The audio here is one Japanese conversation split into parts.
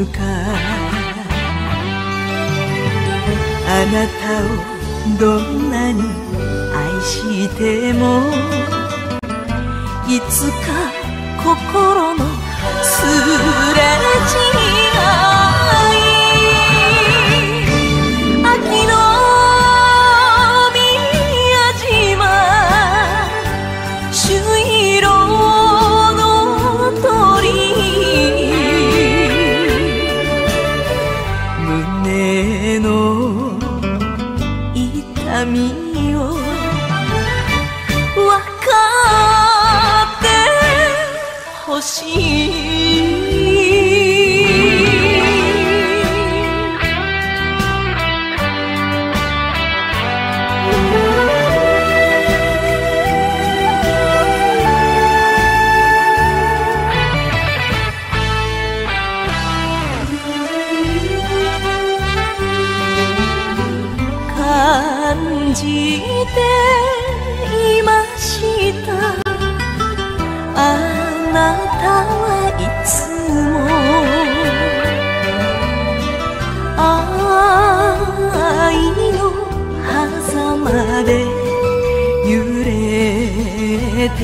瞬間、あなたをどんなに愛しても、いつか心のすれ違い、秋の宮島朱色の鳥、胸の痛みを分かってほしい。感じていました。あなたはいつも愛の狭間で揺れて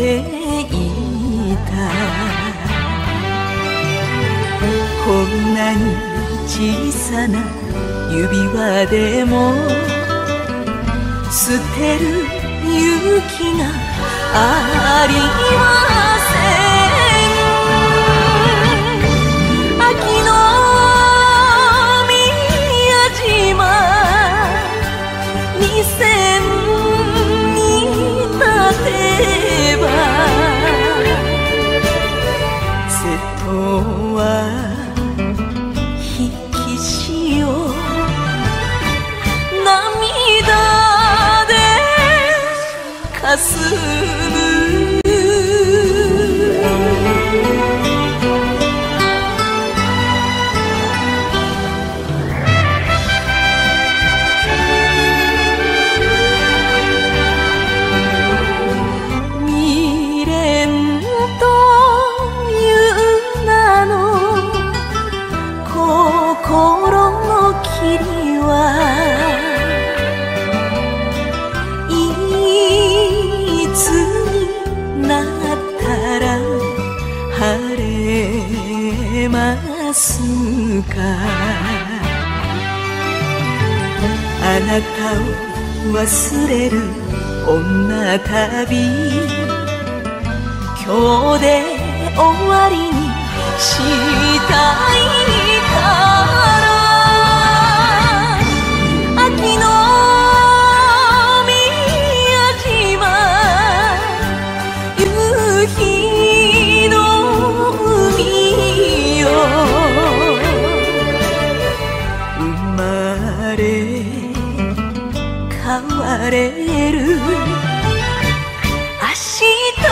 いた。こんなに小さな指輪でも捨てる勇気がありません。秋の宮島二千に立てば、瀬戸は引き潮涙霞む。未練という名の心の霧は、あなたを忘れる女旅、今日で終わりにしたいから、秋の宮島夕日の海よ、明日が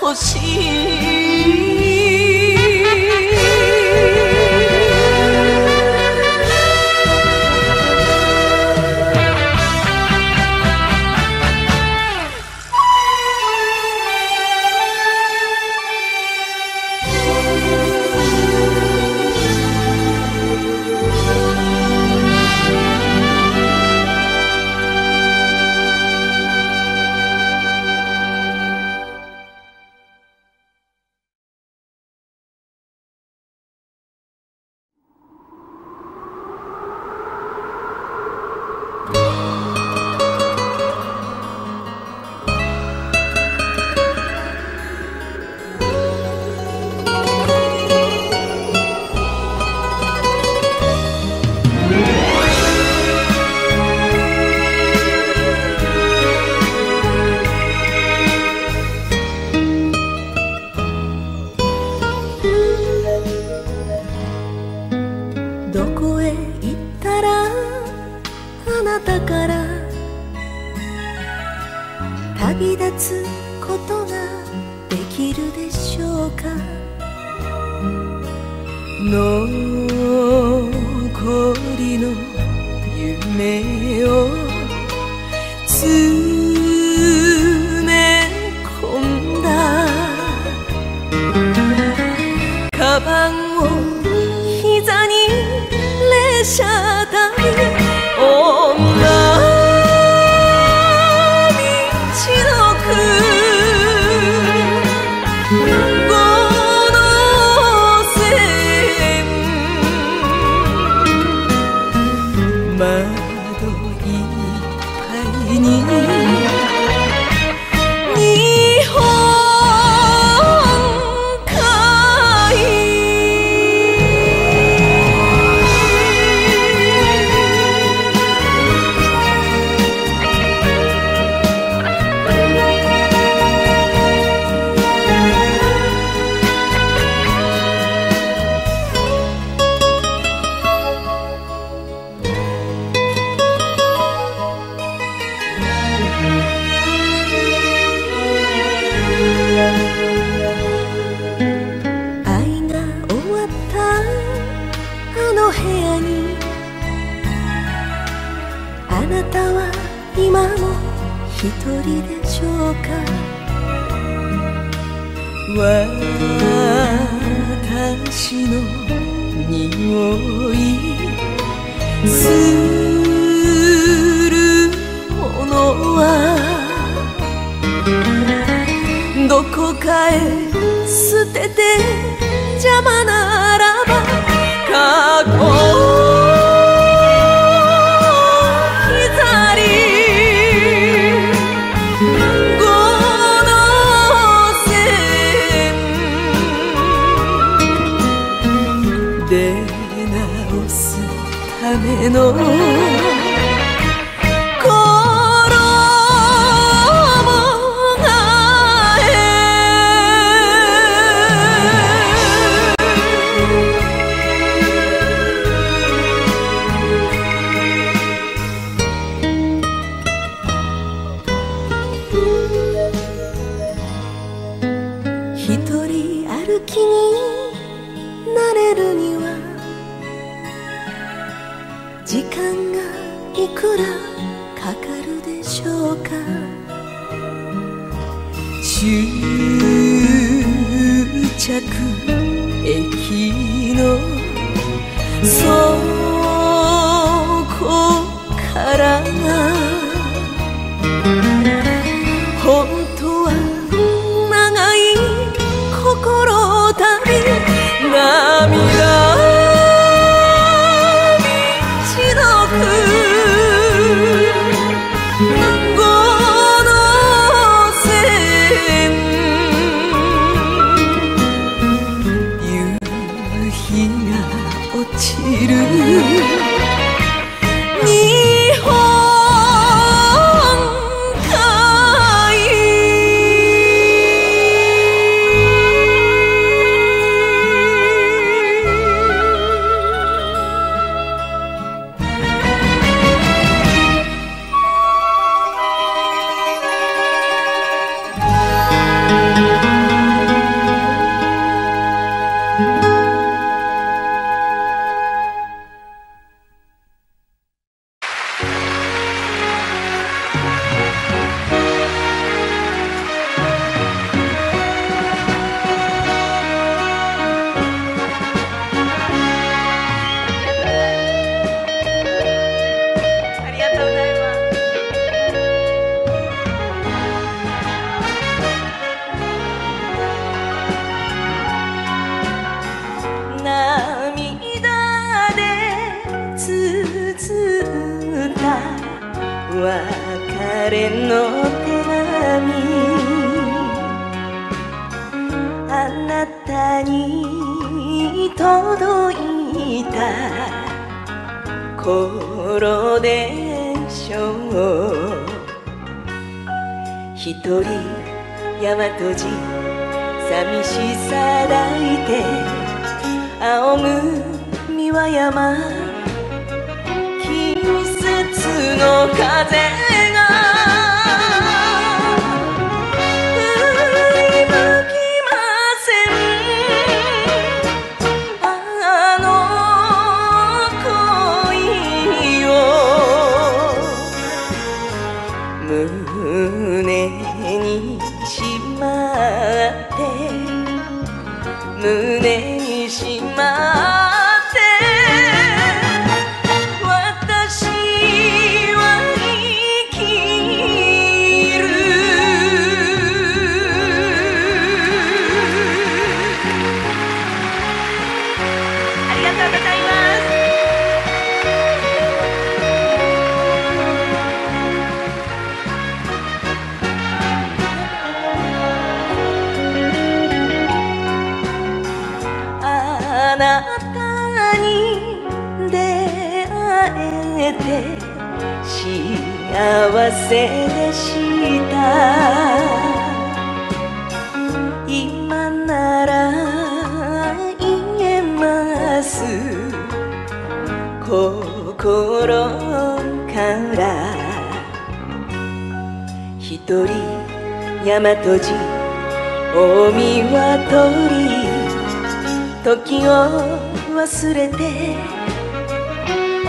欲しい。「情か私の匂いするどこかへ捨てて邪魔ならば過去膝に五の線出直すための「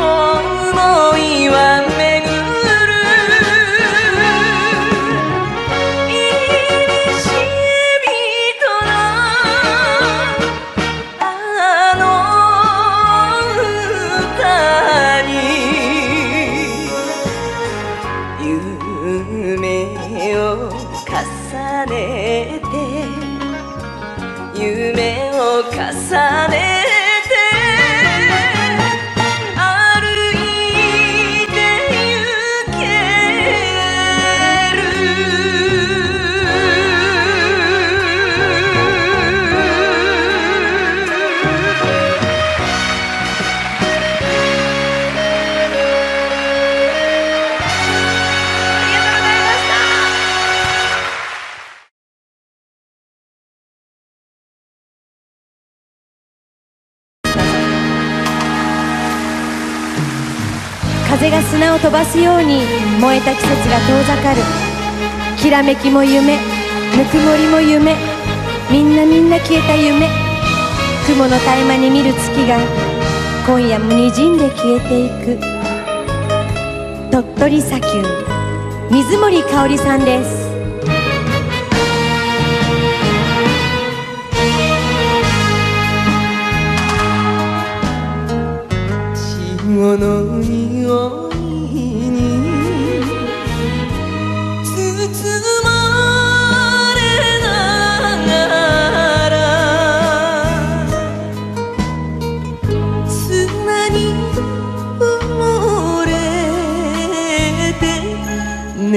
思いは巡る」を重ねて、夢を重ねて風が砂を飛ばすように燃えた季節が遠ざかる。きらめきも夢、ぬくもりも夢、みんな消えた夢。雲の合間に見る月が今夜もにじんで消えていく。鳥取砂丘、水森かおりさんです。潮の匂いに包まれながら、砂に埋もれて眠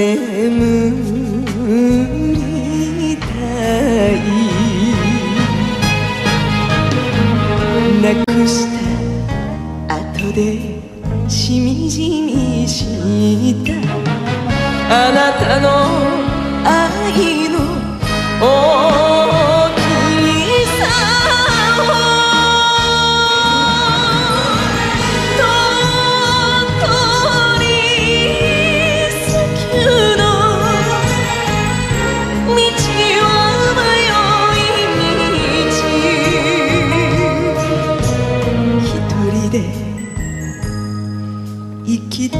りたい。なくした後でしみじみしたあなたの愛の大きさを、鳥取砂丘の道を迷い道、一人で生きて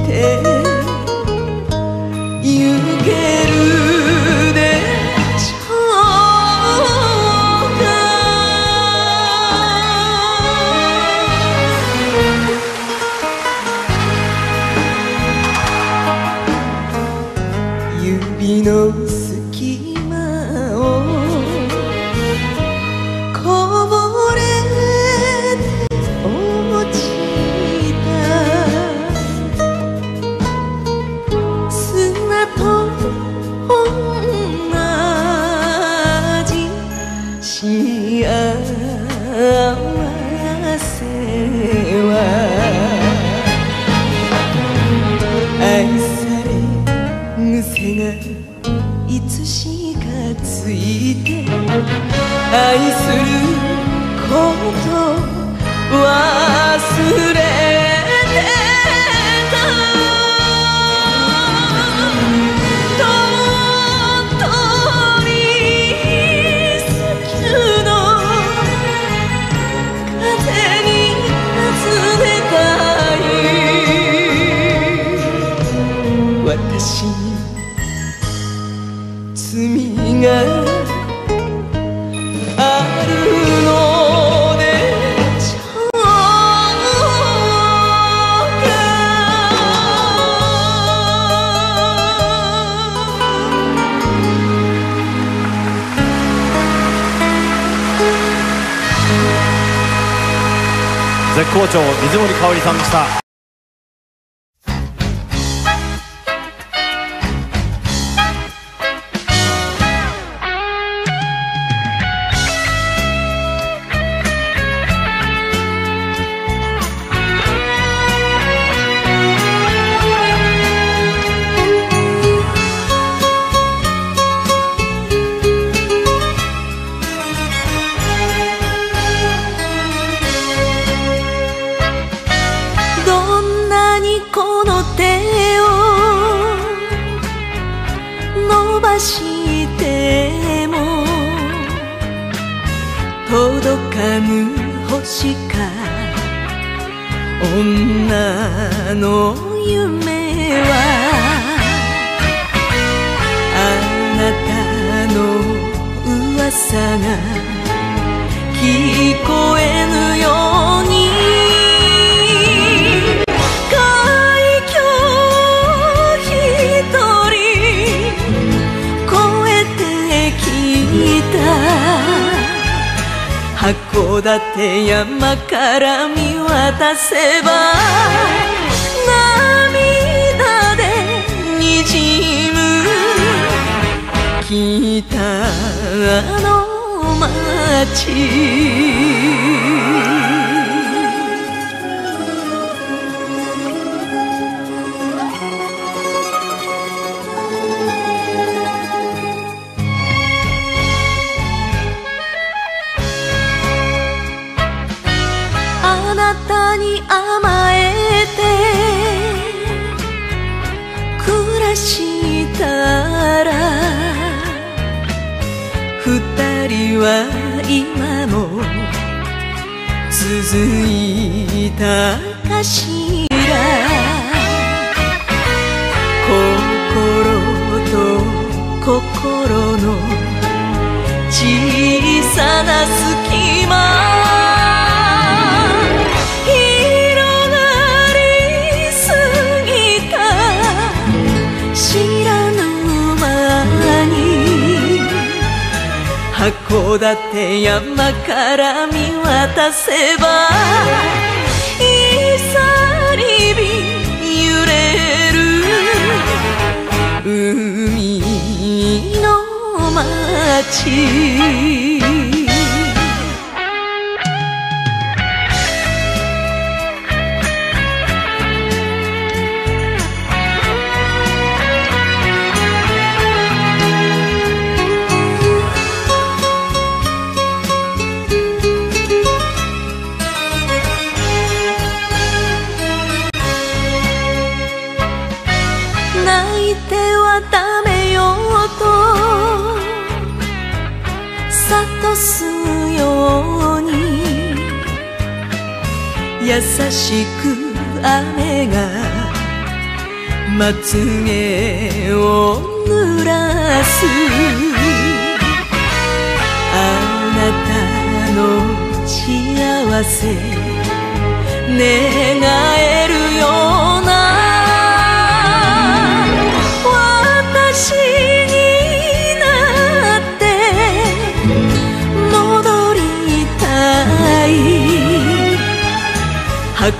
ゆけるでしょうか。指の隙間をこぼれいつしかついて、愛すること忘れて絶好調、水森かおりさんでした。届かぬ星か、女の夢はあなたの噂が聞こえぬように、海峡一人函館山から見渡せば涙でにじむ北の街。今も続いたかしら、心と心の小さな隙間、広がりすぎた知らぬ間に函館山から見渡せばいさりび揺れる海の街。優しく雨がまつげを濡らす、あなたの幸せ願えるような、私になって戻りたい。函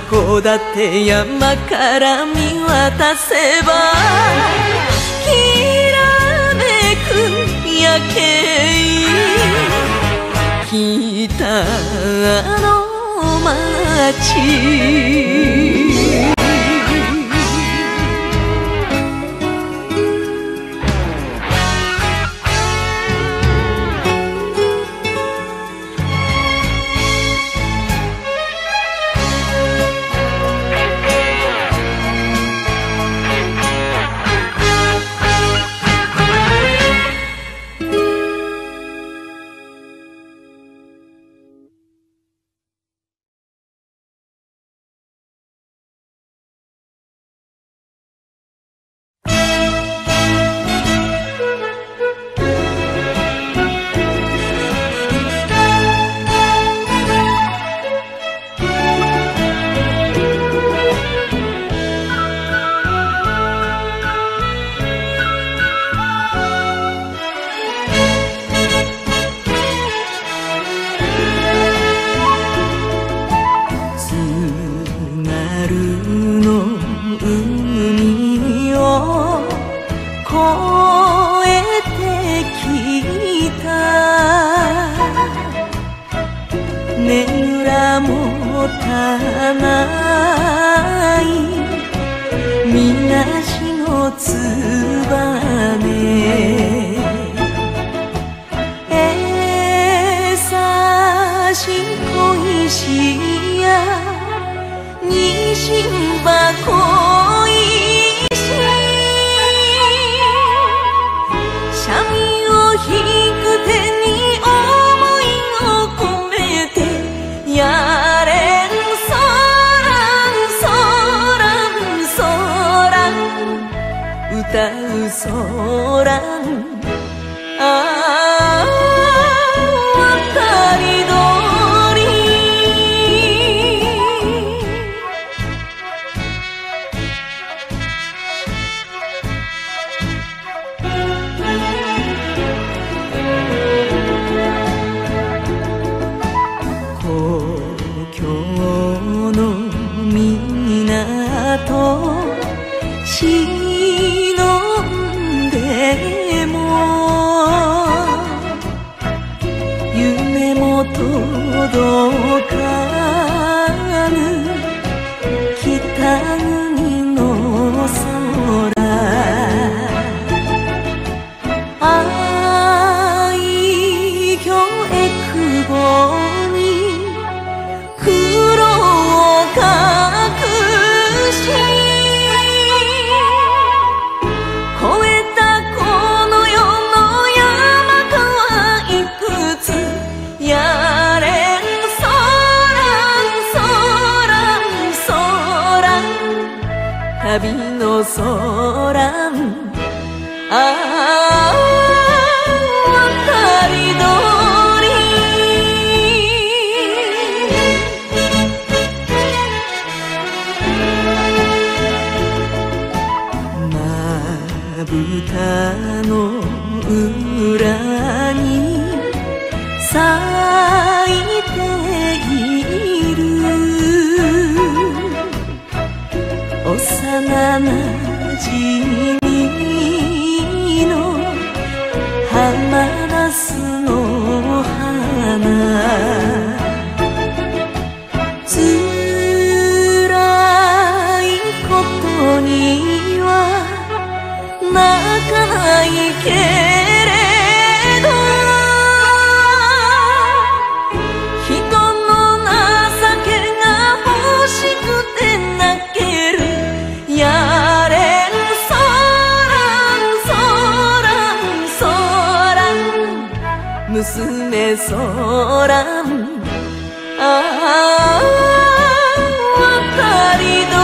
館山から見渡せばきらめく夜景、北の街。届かぬ北国の空、愛嬌えくぼに苦労を隠し超えたこの世の山川いくつやれんそらんそらんそらん旅のそらん、ああ歌の裏に咲いている幼なじみの浜ナスの花、つらいことに泣かないけれど、人の情けが欲しくて泣ける、やれんそらんそらんそらん娘そらん、ああ渡り鳥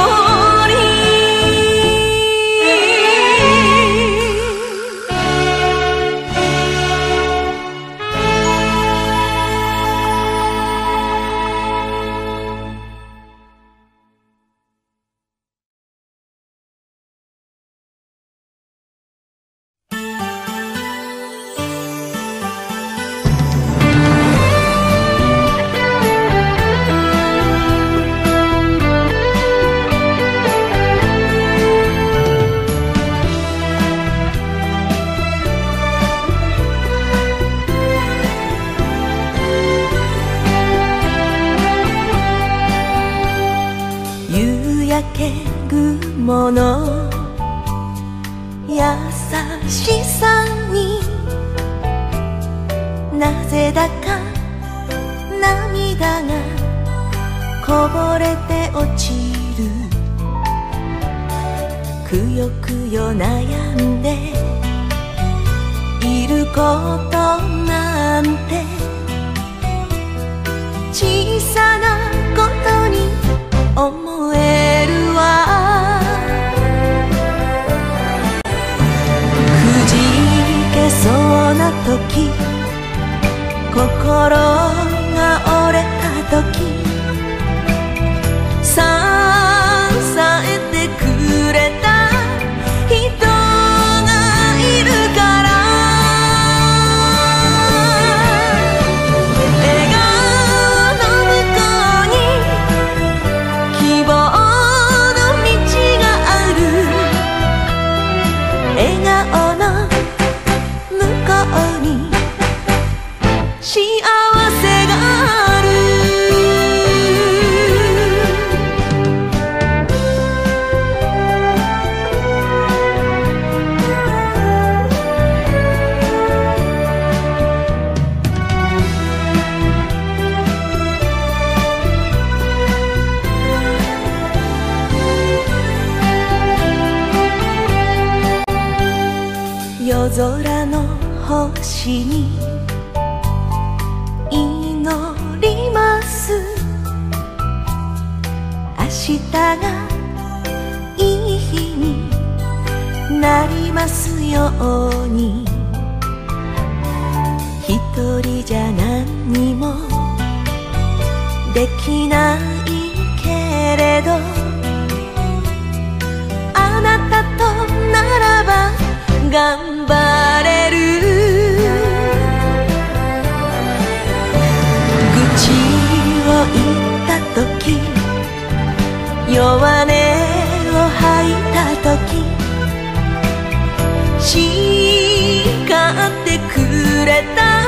叱ってくれた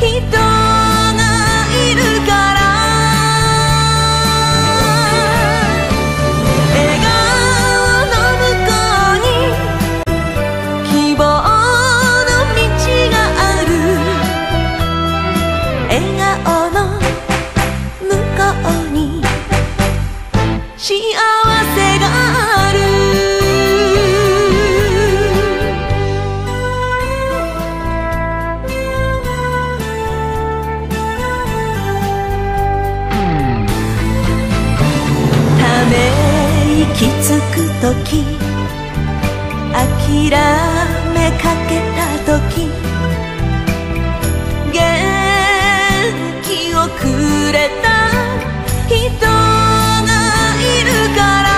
人がいるから時、諦めかけた時、元気をくれた人がいるから、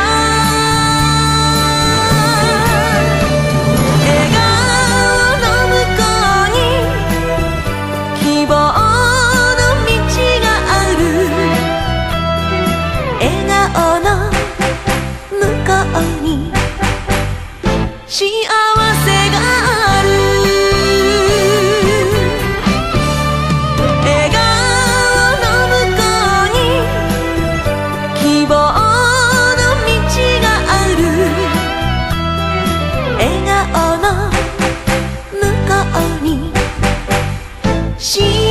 笑顔の向こうに希望の道がある、笑顔の幸せがある、笑顔の向こうに希望の道がある、笑顔の向こうに幸せがある。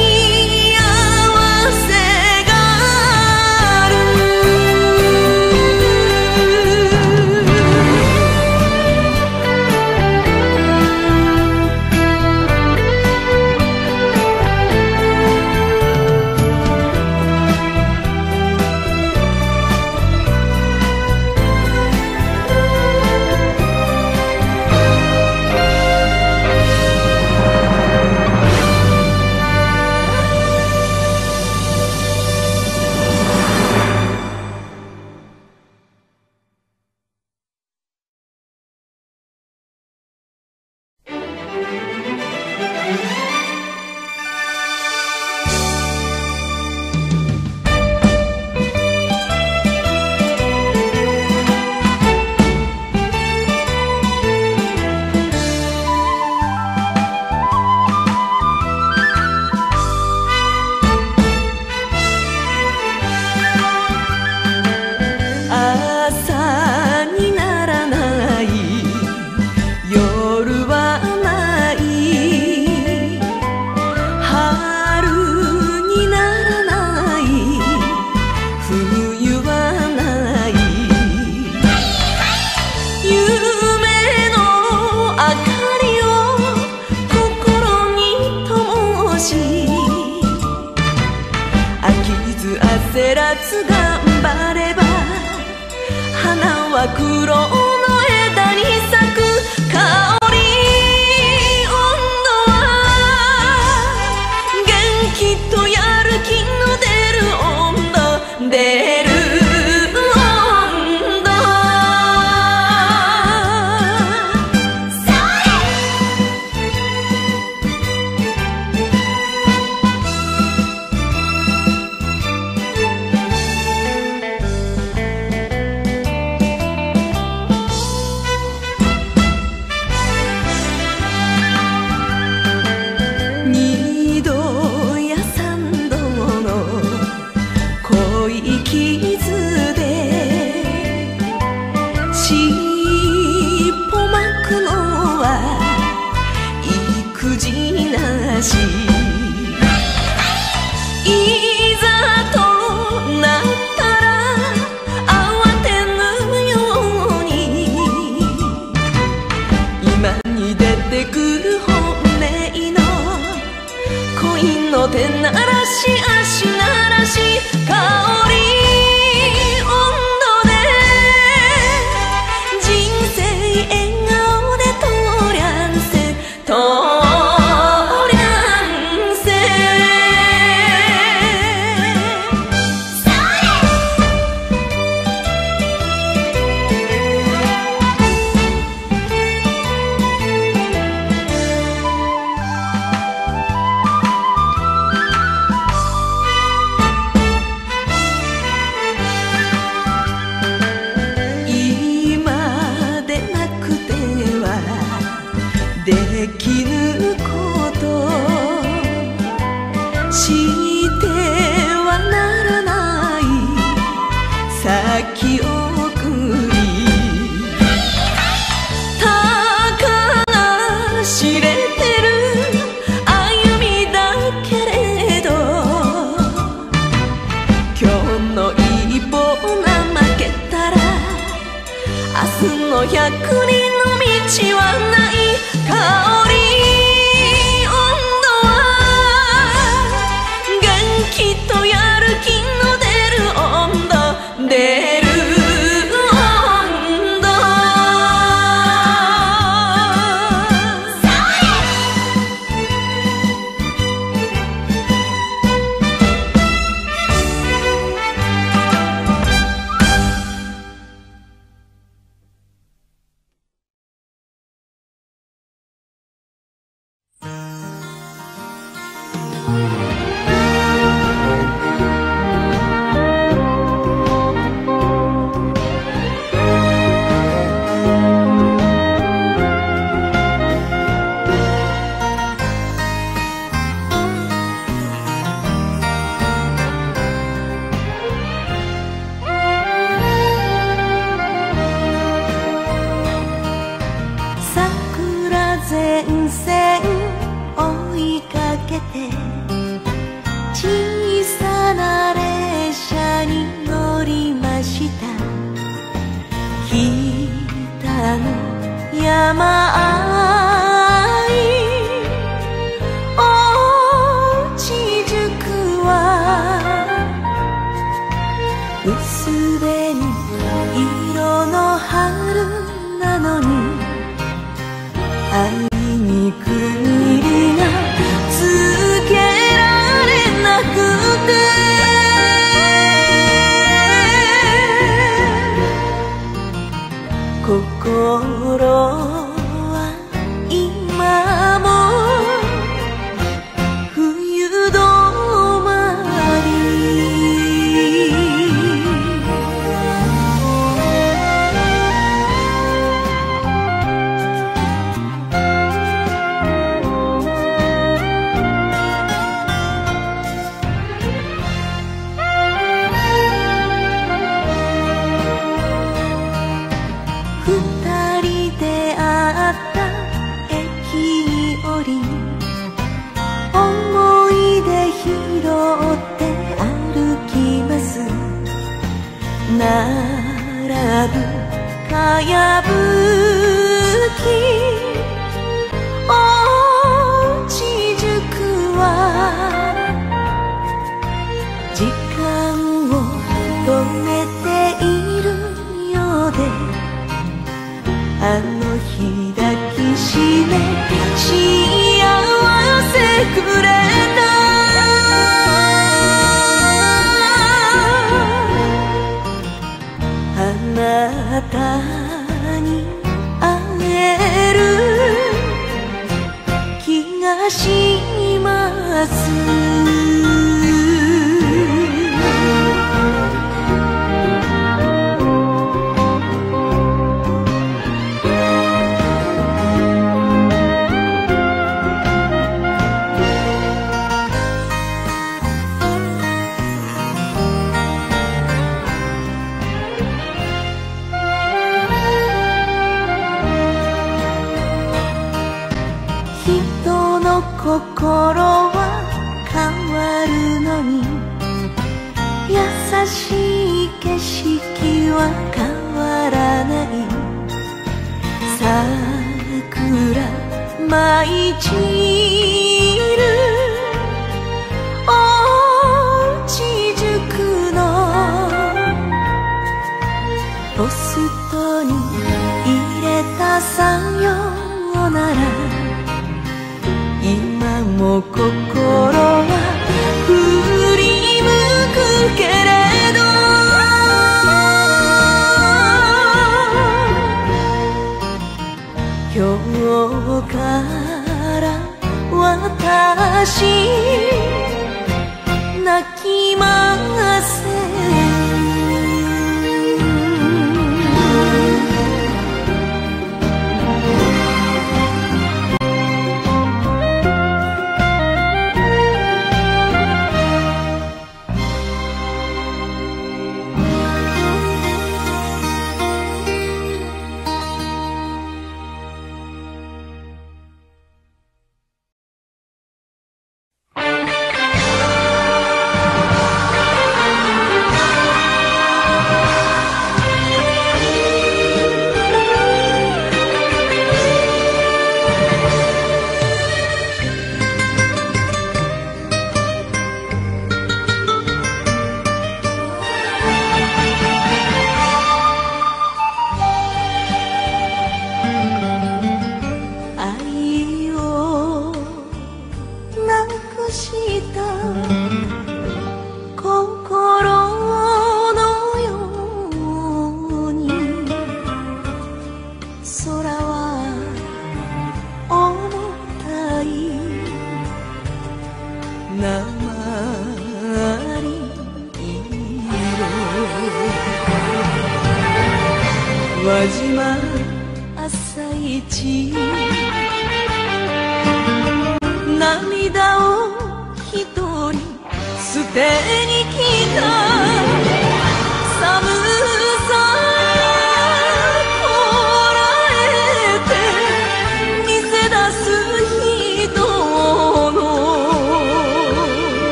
の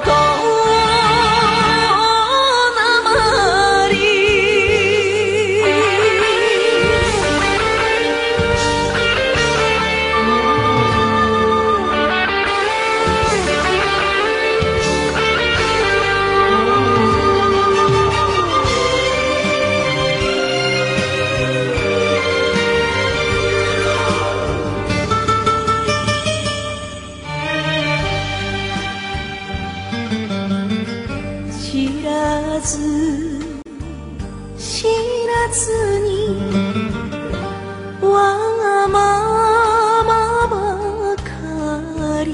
どずにわがままばかり、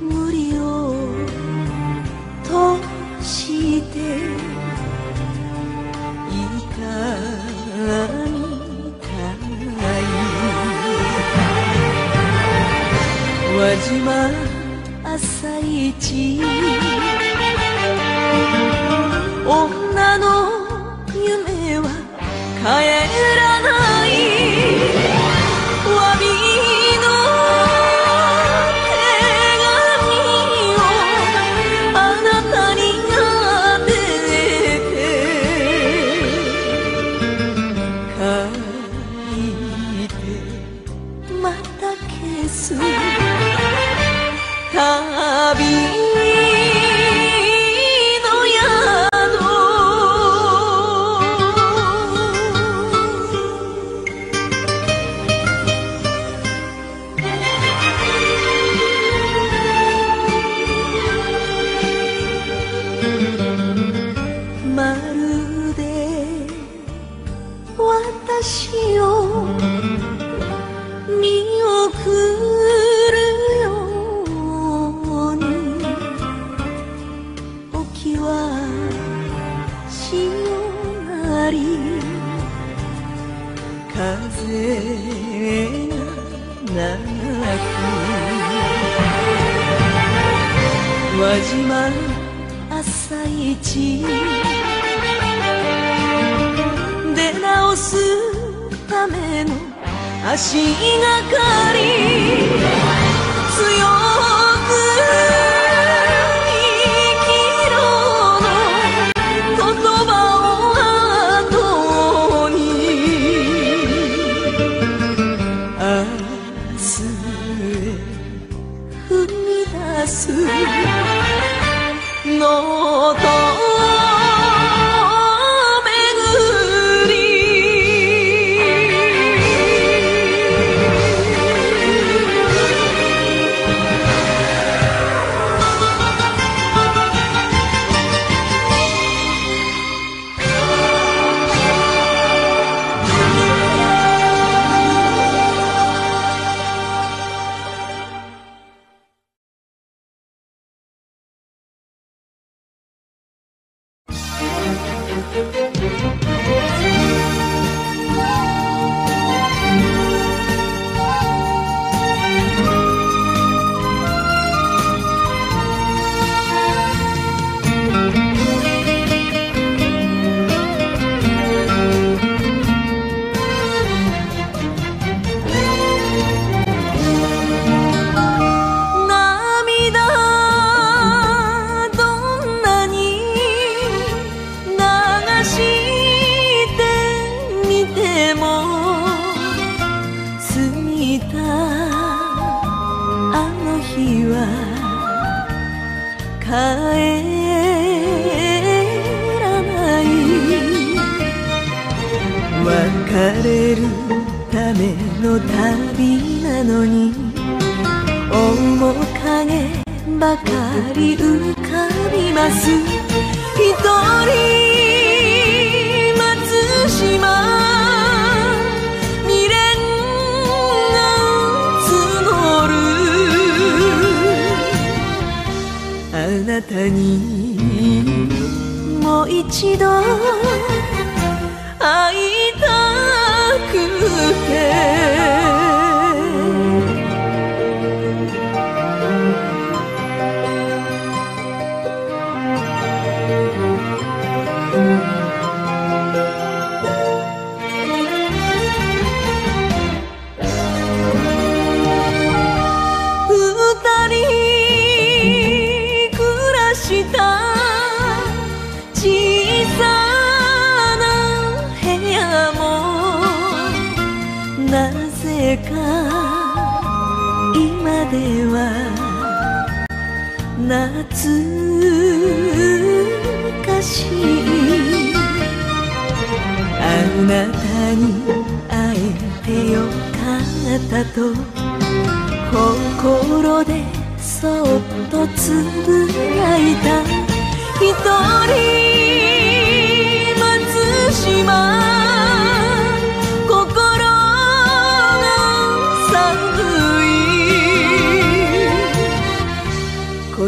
無理をとしていたみたい。輪島朝市、女の夢は帰らない。詫びの手紙をあなたに宛てて、書いてまた消す旅。足がかり、強く生きろの言葉を後に、明日へ踏み出すのと「ひとり待つ」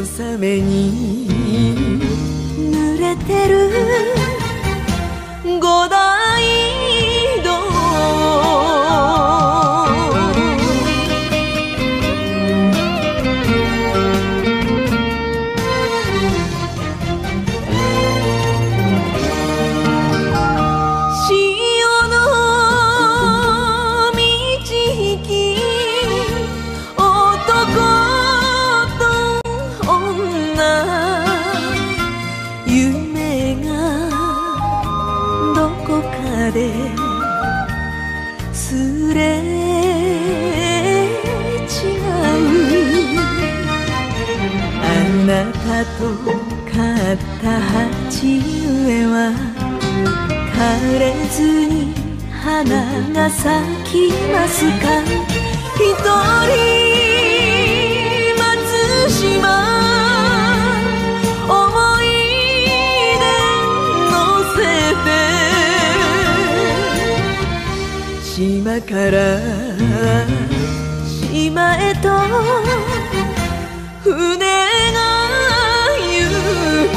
小雨に濡れてる五大道、潮の満ち引き男ですれ違う、あなたと買った鉢植えは枯れずに花が咲きますか。一人松島島から島へと船が行く。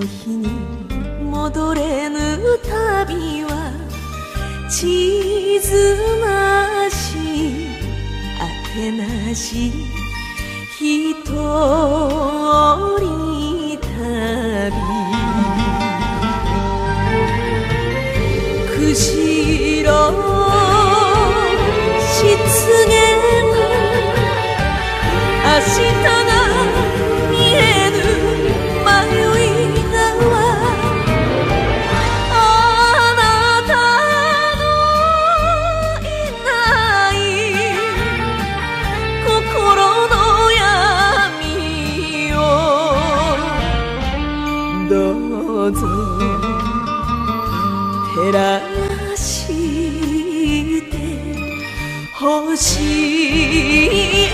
の日に戻れぬ旅は地図なしあてなしひとり旅釧路しつげな明日が見えぬ迷い川あなたのいない心の闇をどうぞ照らして星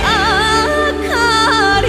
あかり「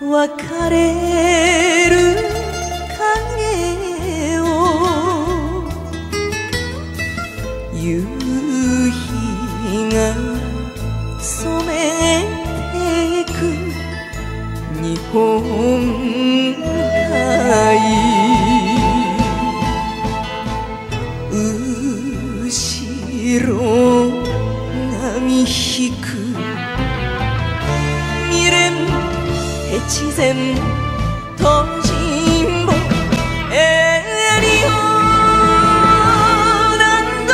別れる影を夕日が染めてく日本海、後ろ波引く未練越前東尋坊、襟を何度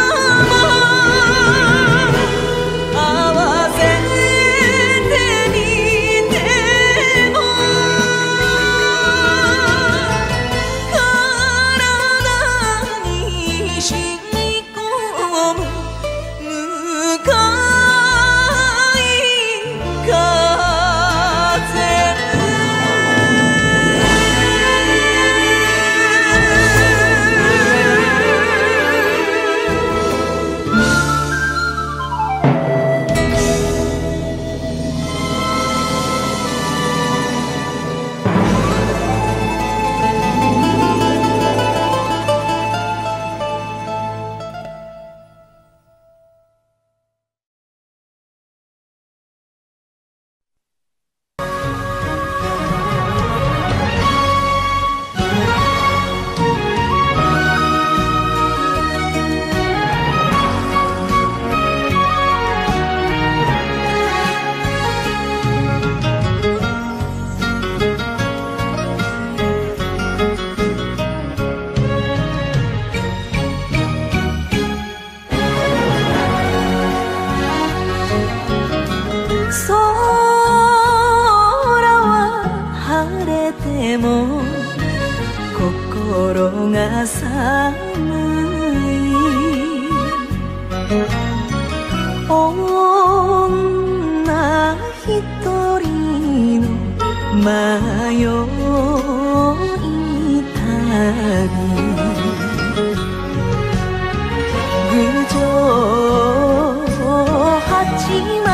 も合わせてみても体に染み込む向かい風、心が寒い、女一人の迷い旅、郡上八幡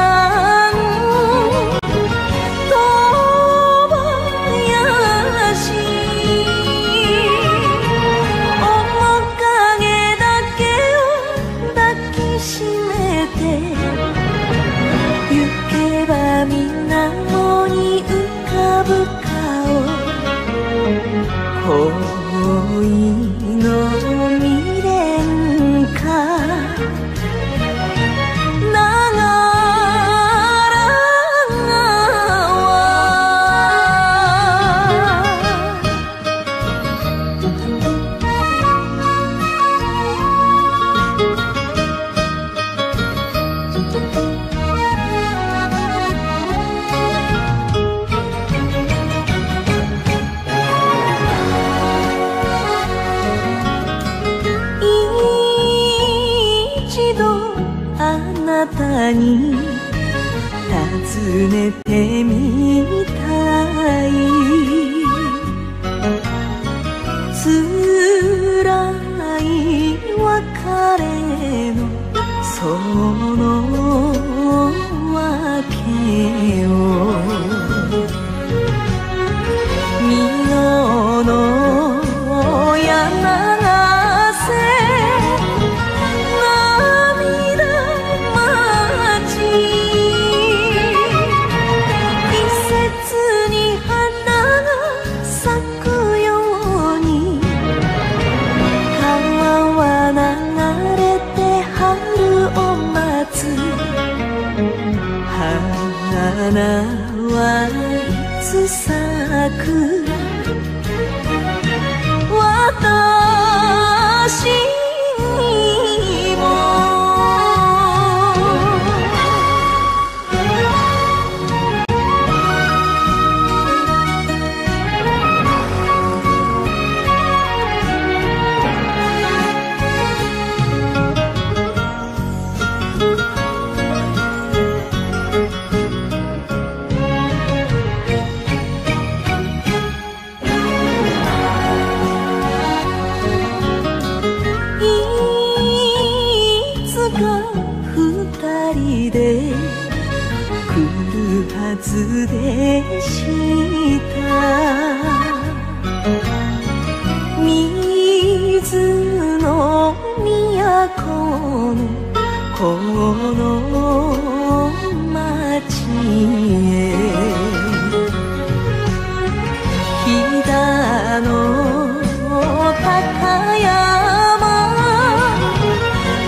に尋ねてみたい、つらい別れのそのわけを、美濃の山がせ花はいつ咲く、私にもでした。水の都のこの町へ、飛騨の高山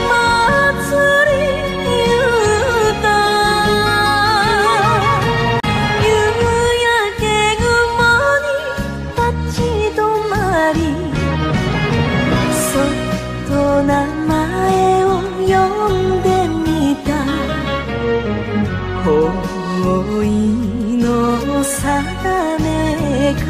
祭り歌、夕焼け雲に立ち止まり、そっと名前を呼んでみた、恋の定めか、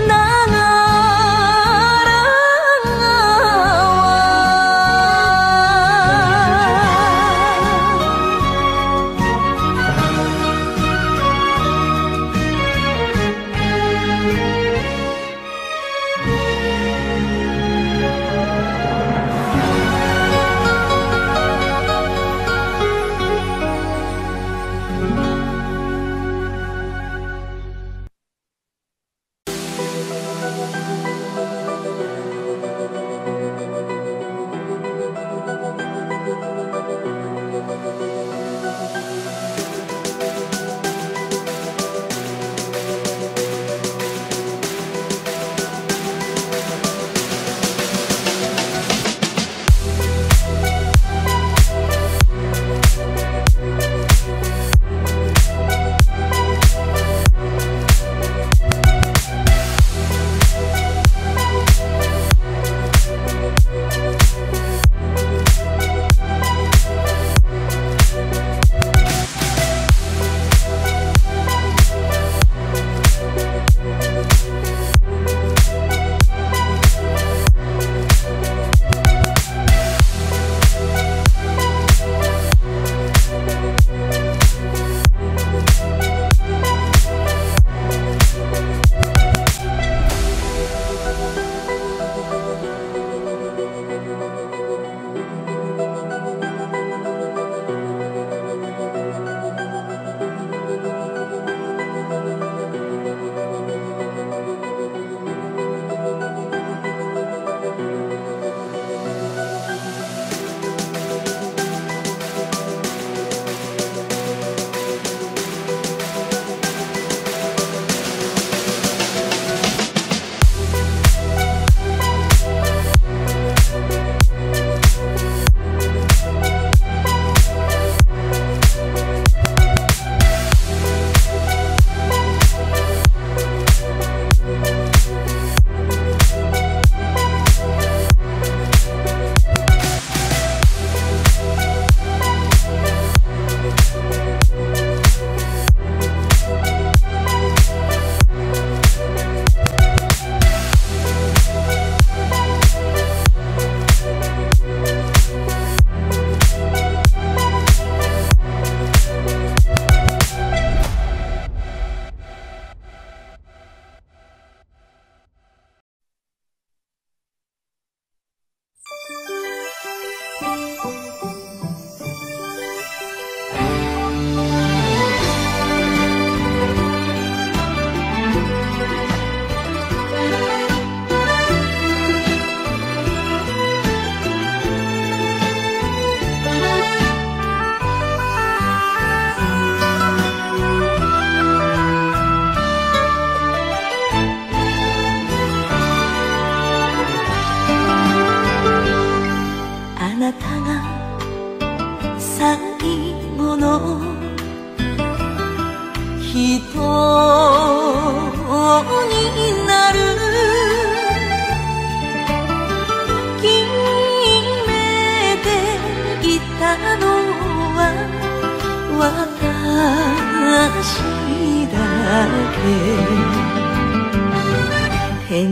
愛媛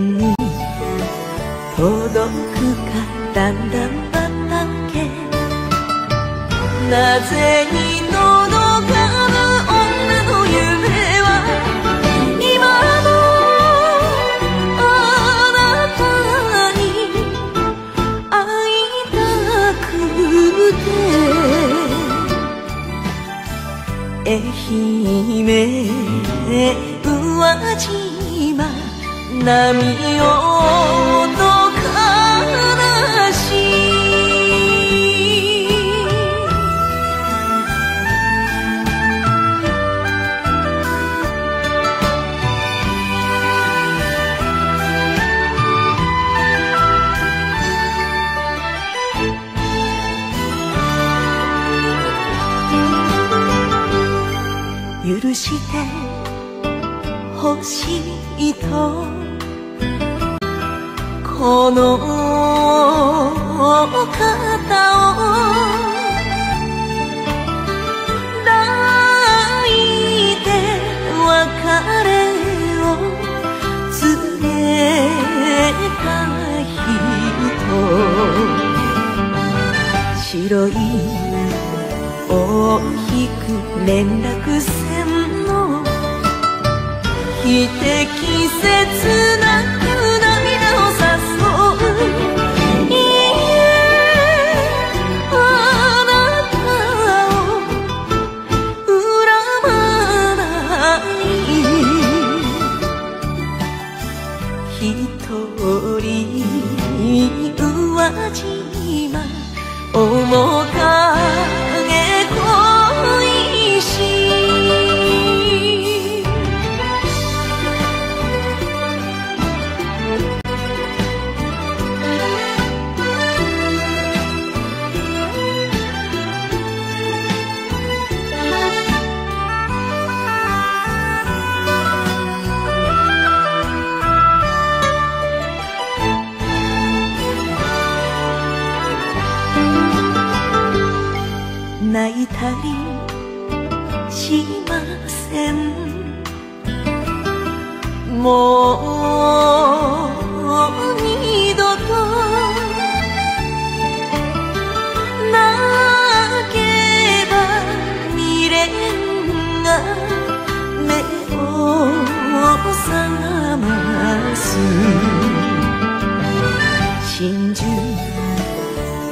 宇和島波音悲しい許してほしいとこのお方を抱いて別れを告げた人、白い大きく連絡線の非適切な泣いたりしません。もう二度と泣けば未練が目を覚ます。真珠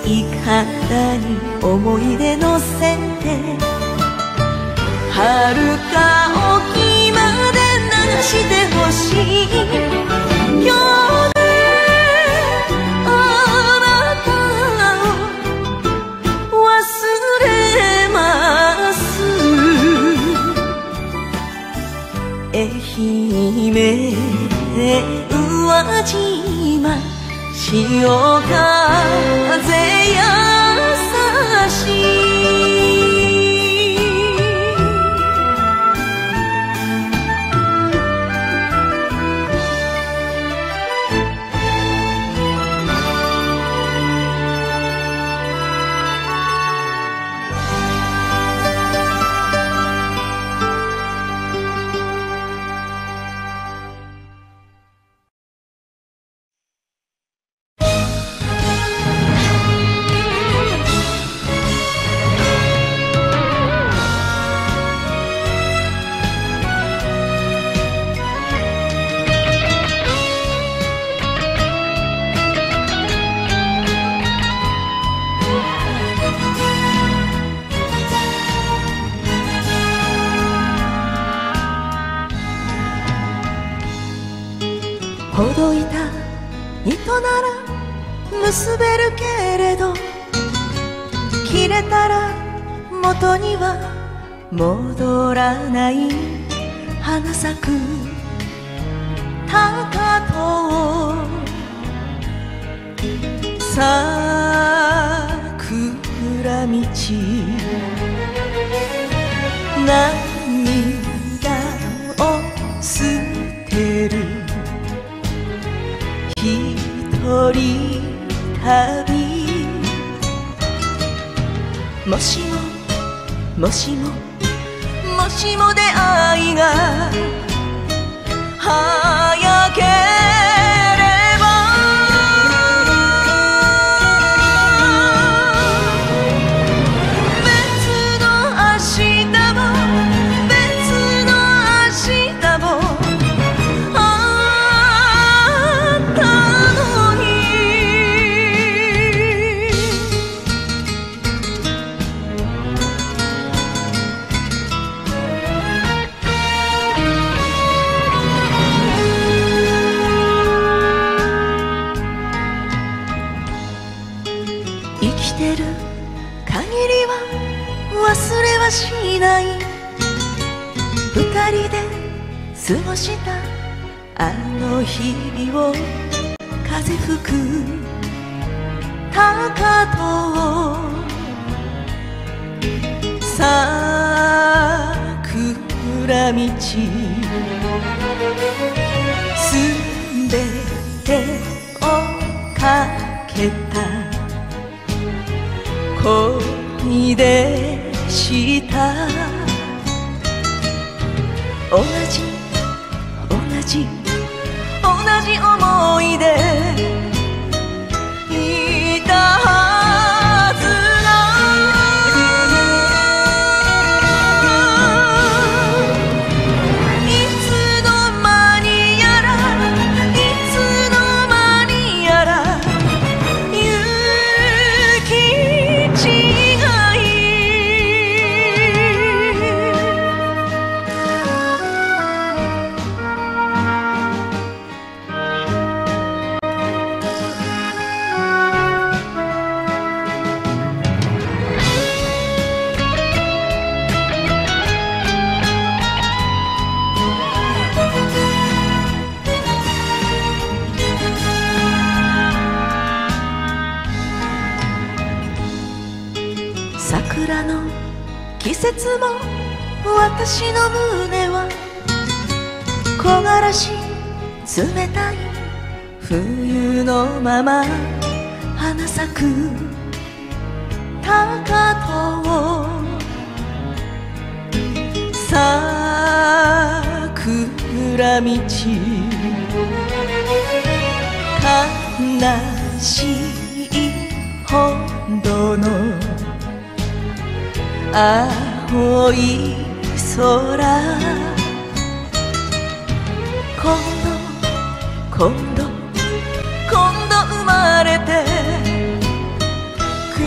いかだに思い出乗せてはるか沖まで流してほしい。夜あなたを忘れます。愛媛宇和島潮風結べるけれど切れたら元には戻らない。花咲く高遠桜道涙を捨てる一人「もしももしももしも出会いが早ければ」「別の明日も別の明日も」人で過ごしたあの日々を風吹く高遠桜道すべてをかけた恋でした同じ思いでいたはずがいつの間にやらいつの間にやら行き違い桜の季節も私の胸は木枯らし冷たい冬のまま花咲く高遠桜道悲しいほどの青い空今度生まれてくる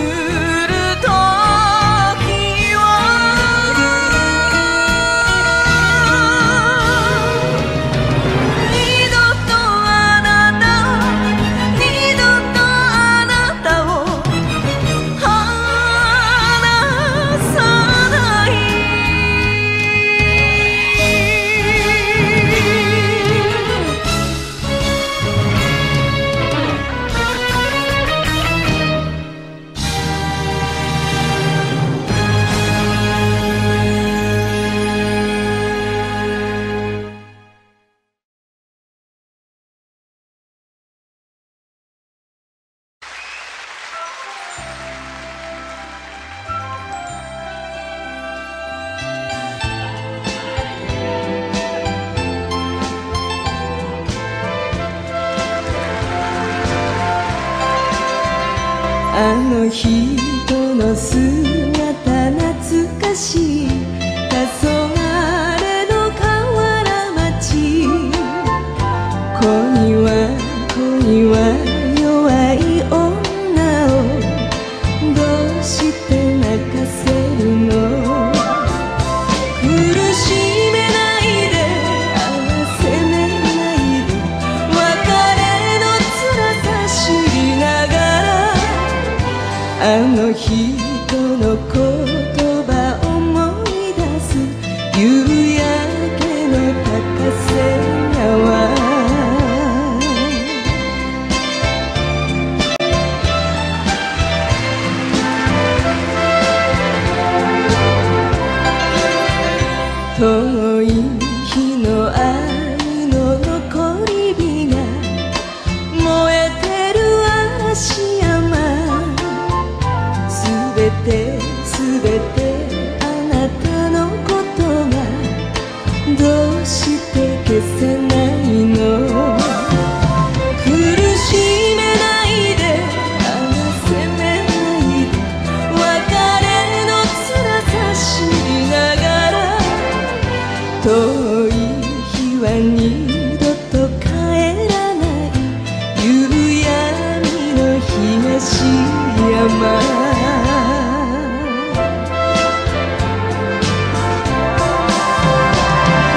時は二度とあなたを離さないあの人の姿懐かしい黄昏の河原町恋は弱い女をどうして泣かせるの苦しめないで合わせないであの人の言葉思い出す夕焼けの高瀬川遠い日の愛の残り火が燃えてる足すべてあなたのことがどうして消せないの苦しめないで合わせないで別れの辛さ知りながら遠い日は二度と帰らない夕闇の東山遠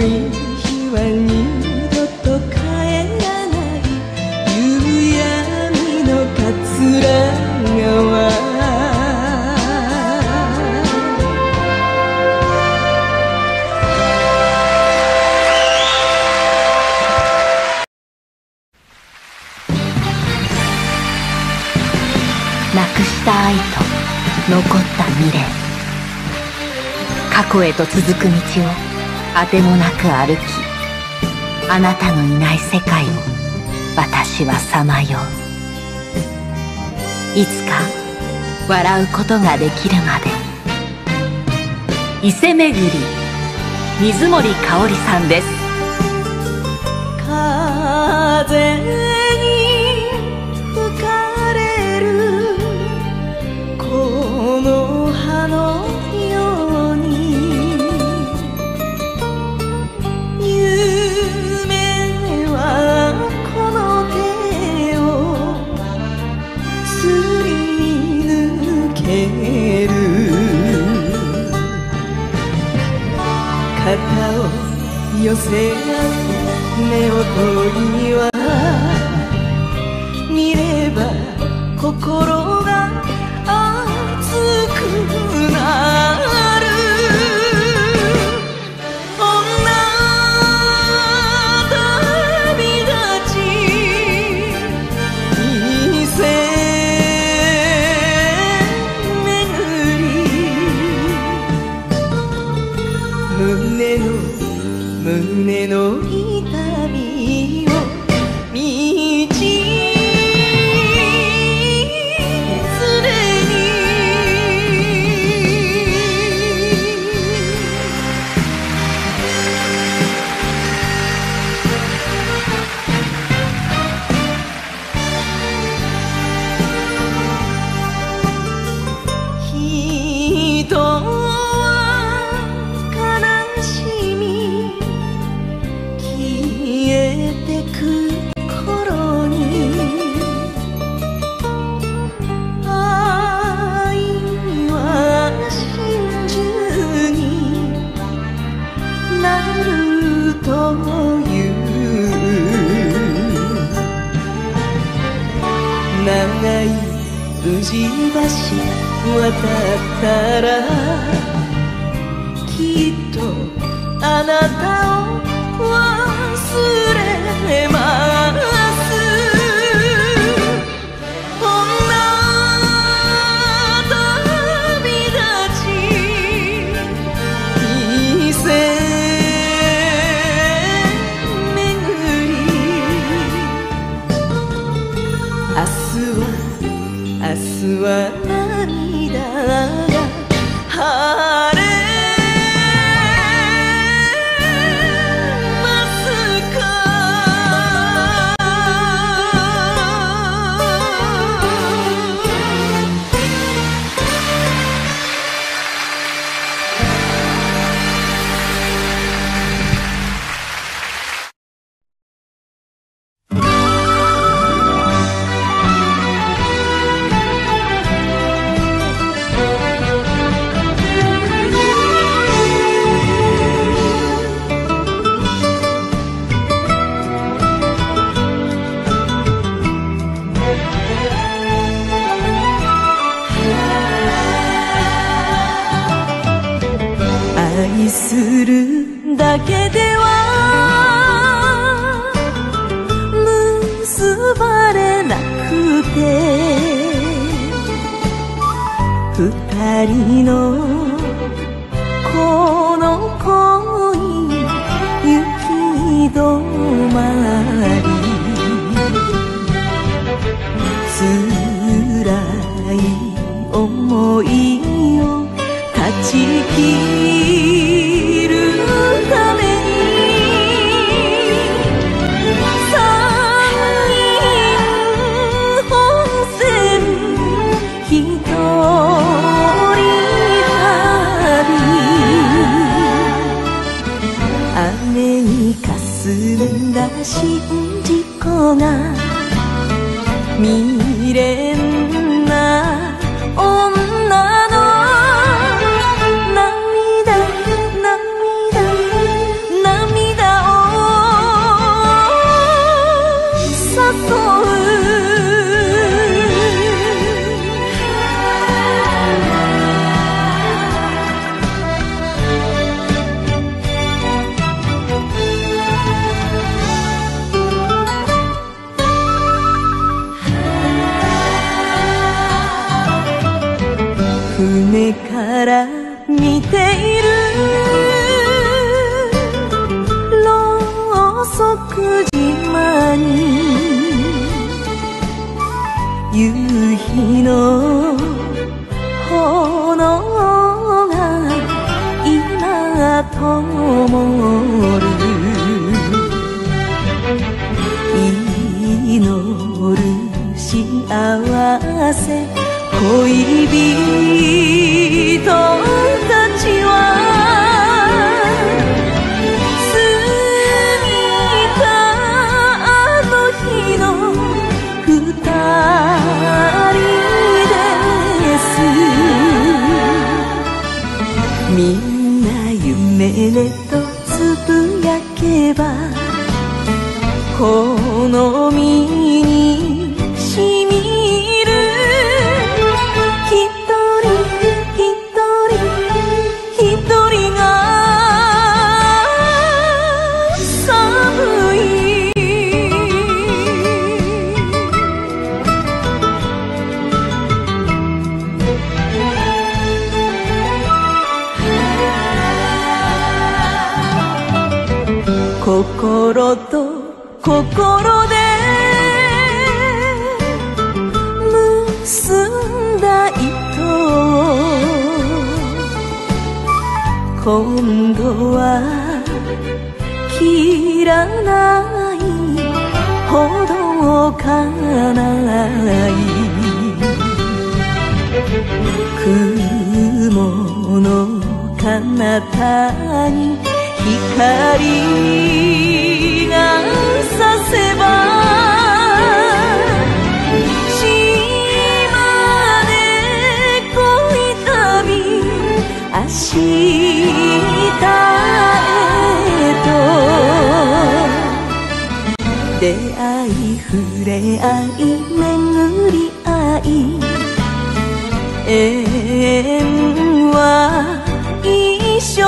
い日は二度と帰らないなくした愛と残った未練、過去へと続く道をあてもなく歩き、あなたのいない世界を私はさまよう。いつか笑うことができるまで。伊勢めぐり、水森かおりさんです。風寄せ合う目を取りは見れば心が熱くなる。胸の痛みを道連れに人宇治橋渡ったらきっとあなたを忘れます。女旅立ち伊勢めぐり、明日は涙が晴れます「船から見ているろうそく島に夕日の炎が今灯る祈る幸せ恋人たちは過ぎたあの日の二人です。みんな夢へとつぶやけばこの身にしみる。一人が寒い心と心で結んだ糸、今度は切らないほど置かない。雲の彼方に光が「しまいには恋旅明日へと」「出会いふれあい巡りあい」「永遠は一生」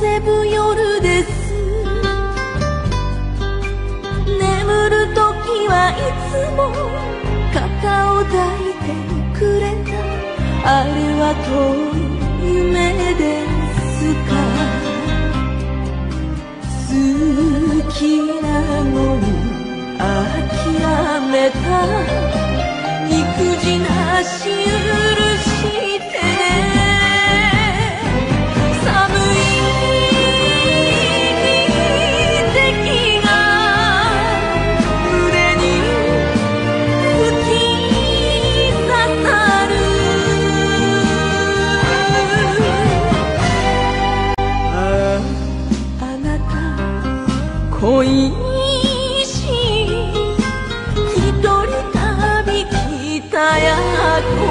せぶ夜です。眠るときはいつも肩を抱いてくれた、あれは遠い夢ですか。好きなのに諦めた、意気地なし許して恋しい一人旅北やこ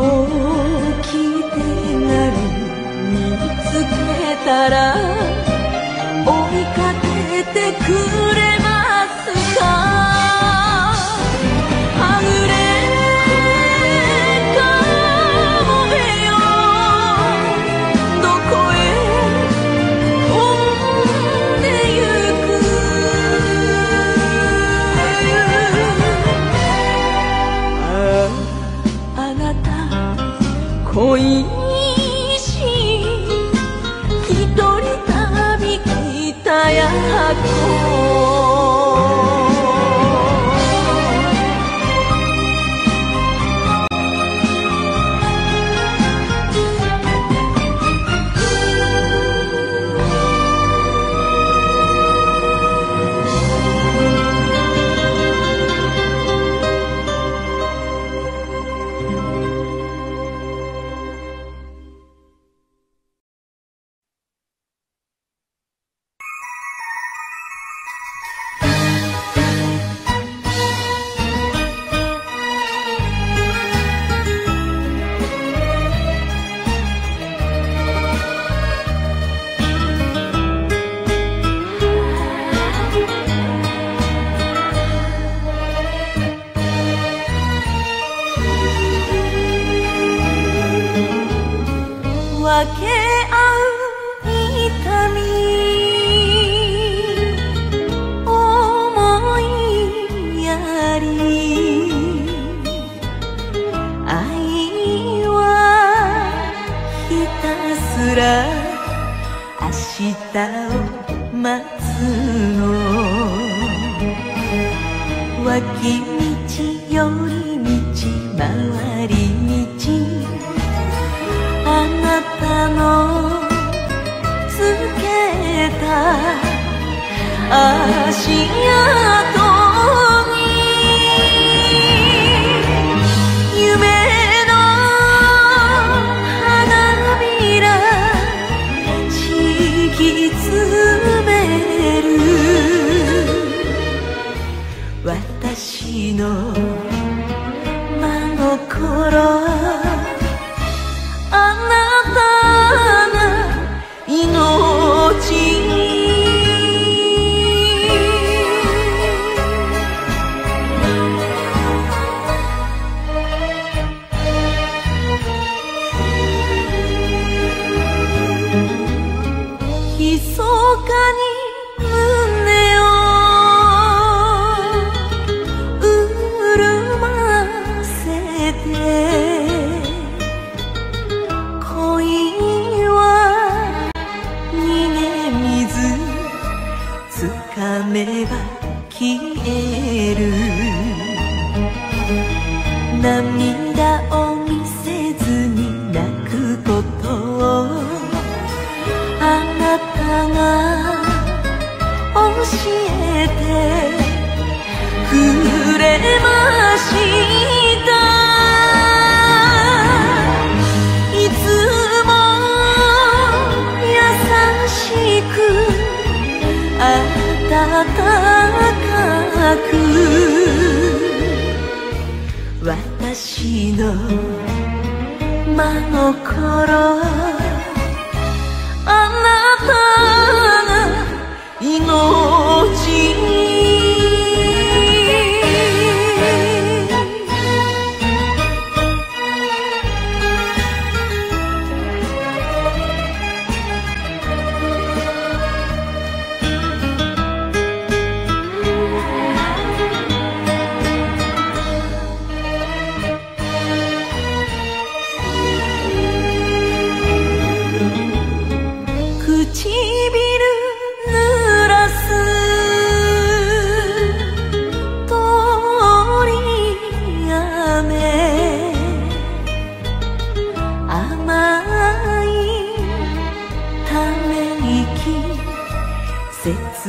大きくなり見つけたら追いかけてくれますか。恋しい一人旅北やこ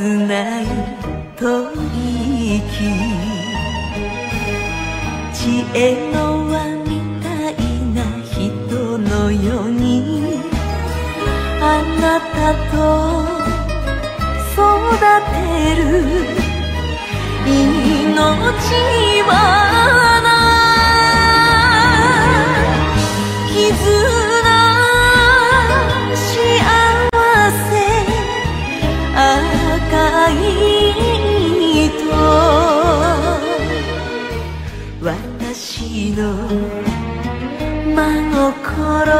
ない吐息、知恵の輪みたいな人のように、あなたと育てる命はない絆、私の真心、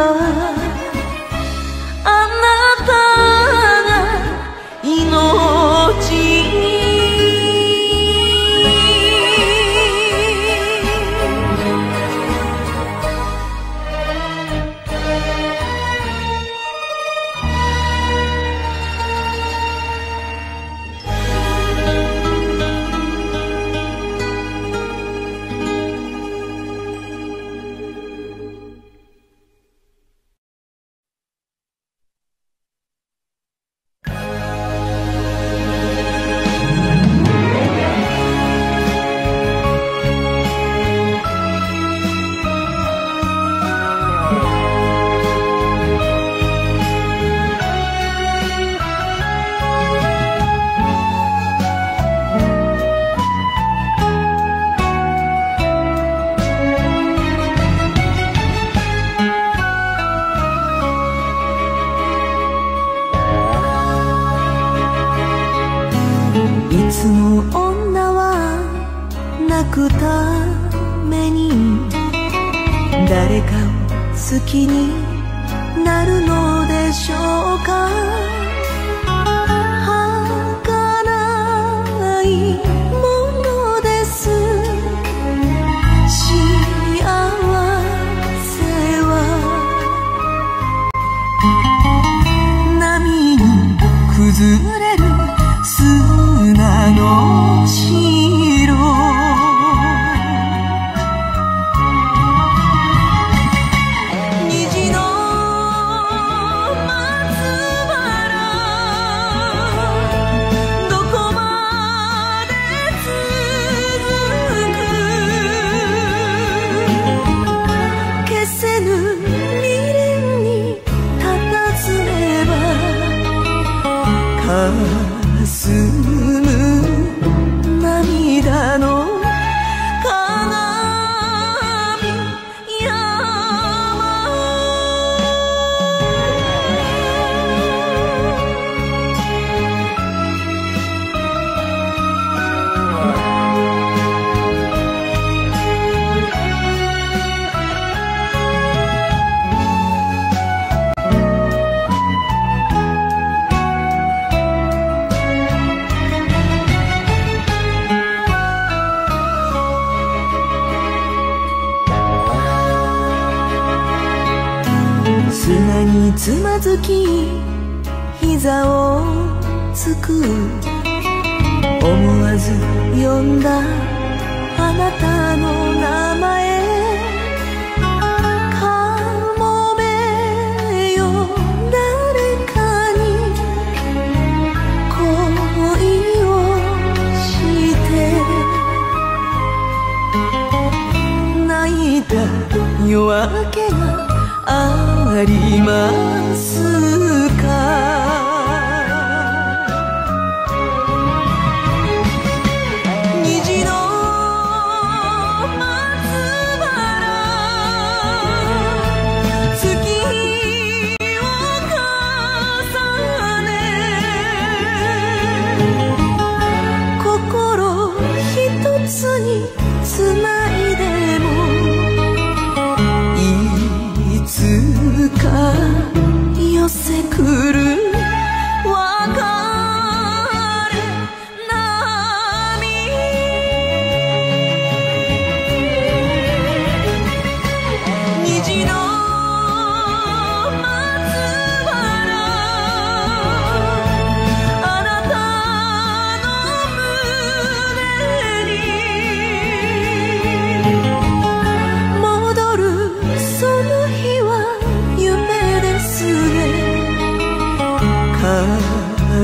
あなたが命。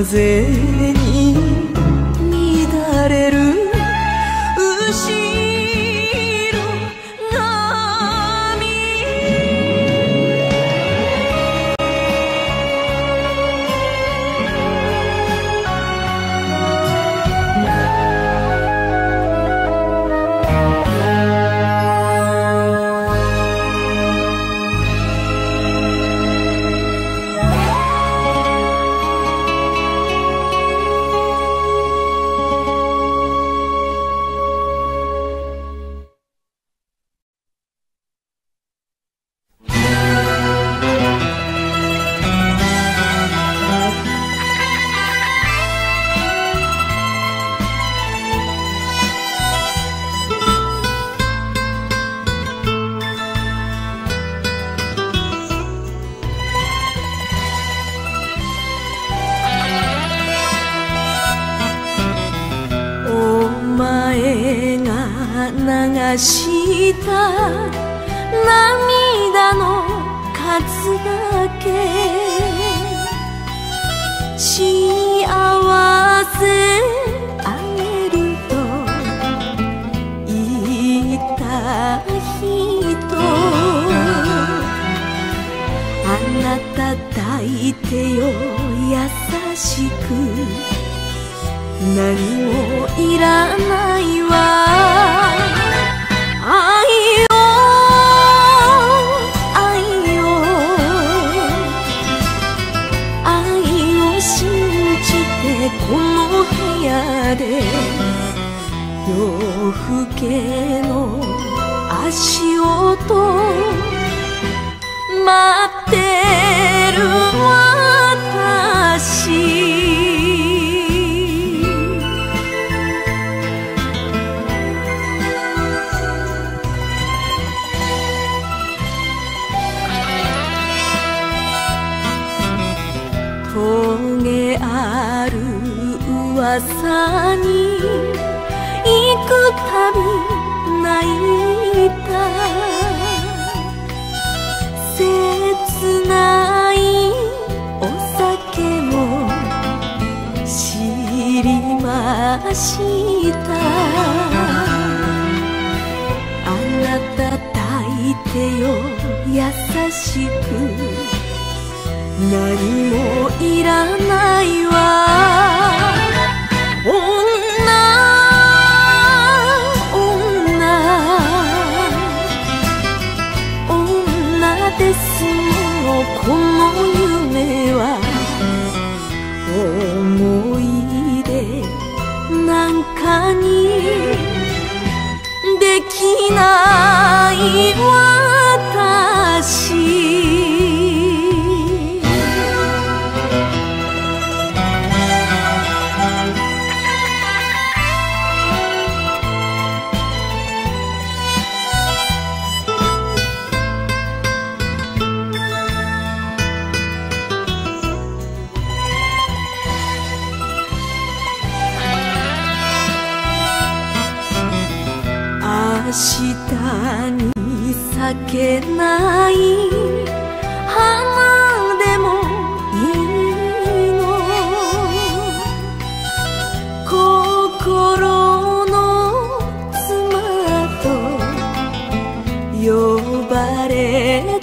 風に流した涙の数だけ幸せあげると言った人、あなた抱いてよ優しく、何もいらないわ。愛を愛を愛を信じて、この部屋で夜更けの足音待ってる私。朝に行くたび泣いた切ないお酒も知りました。あなた抱いてよ優しく、何もいらないわ。女、女、女ですもうこの夢は思い出なんかにできない私。明日に咲けない花でもいいの、心の妻と呼ばれたい。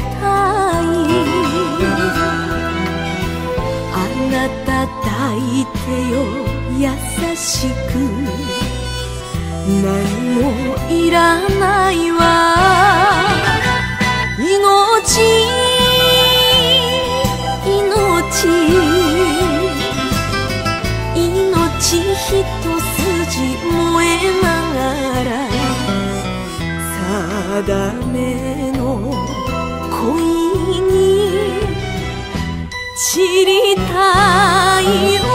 あなた抱いてよ優しく、何もいらないわ。命、命、命一筋燃えながら定めの恋に知りたい私。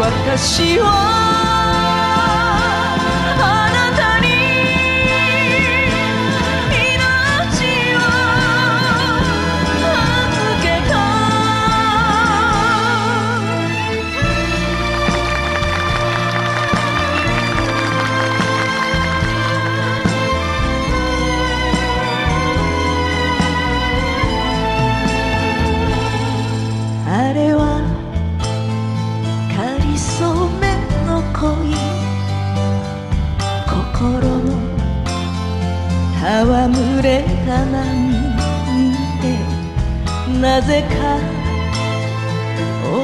私は溢れたなんてなぜか思い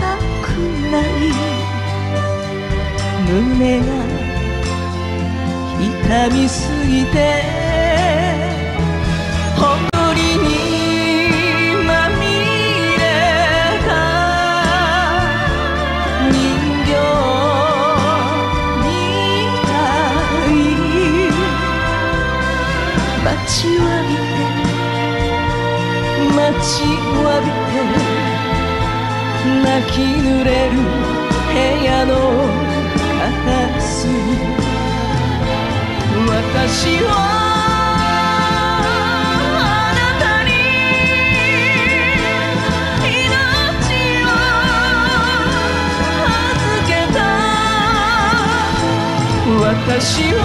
たくない、胸が痛みすぎて街を浴びて泣き濡れる部屋の片隅、私はあなたに命を預けた、私は渦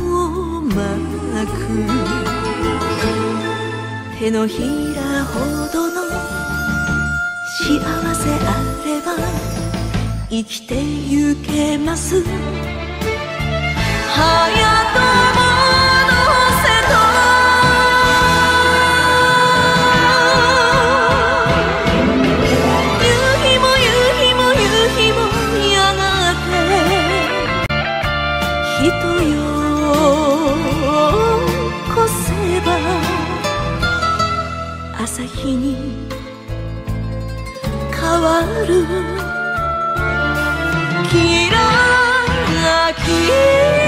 を巻く手のひらほどの幸せあれば生きてゆけます。早とも朝日に変わるキラキラ「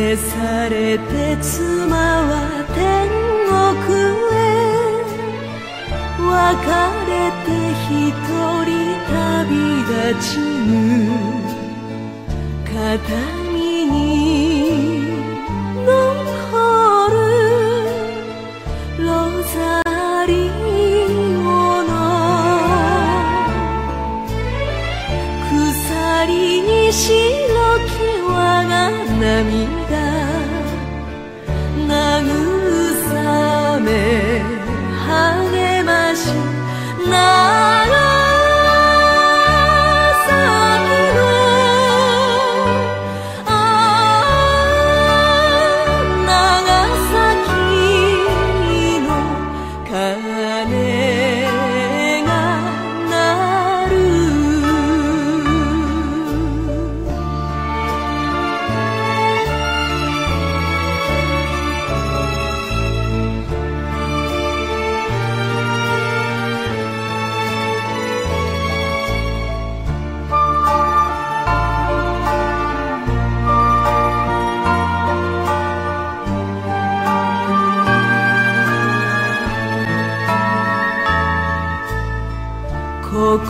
召されて妻は天国へ、別れて一人旅立ちぬ片身に残るロザリオの鎖に白き輪が涙慰め励ましな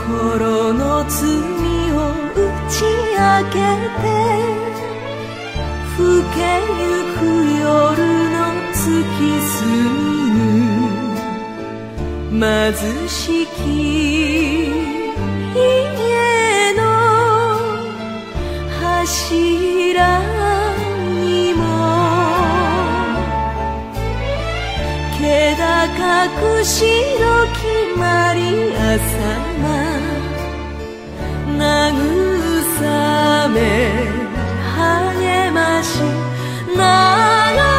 心の罪を打ち明けて更けゆく夜の月隅に貧しき家の柱にも気高く白きマリア様慰め励ましな「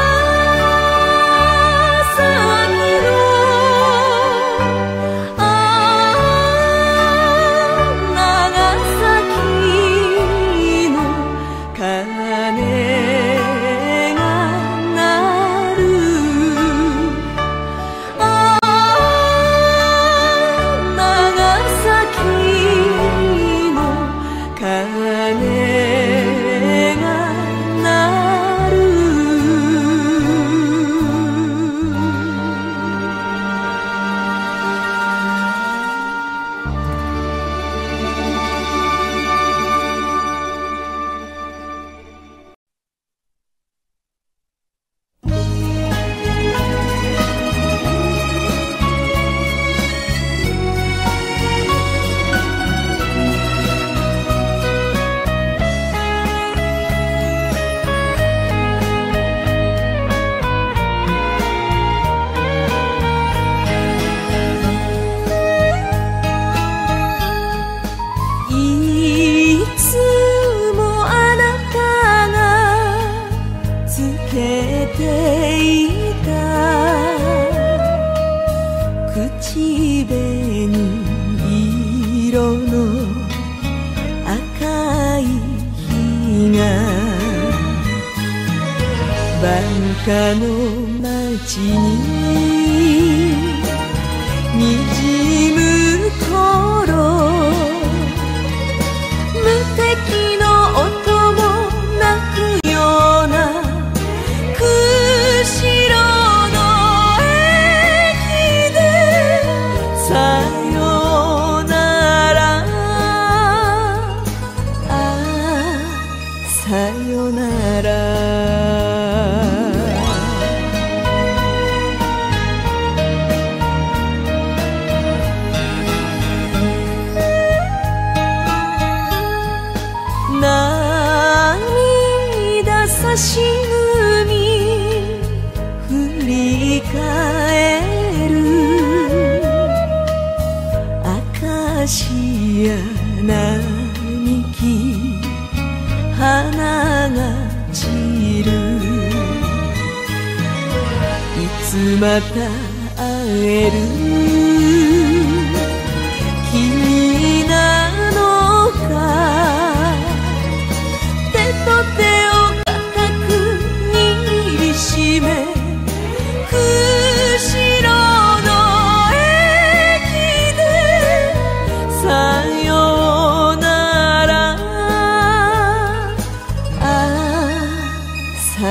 さ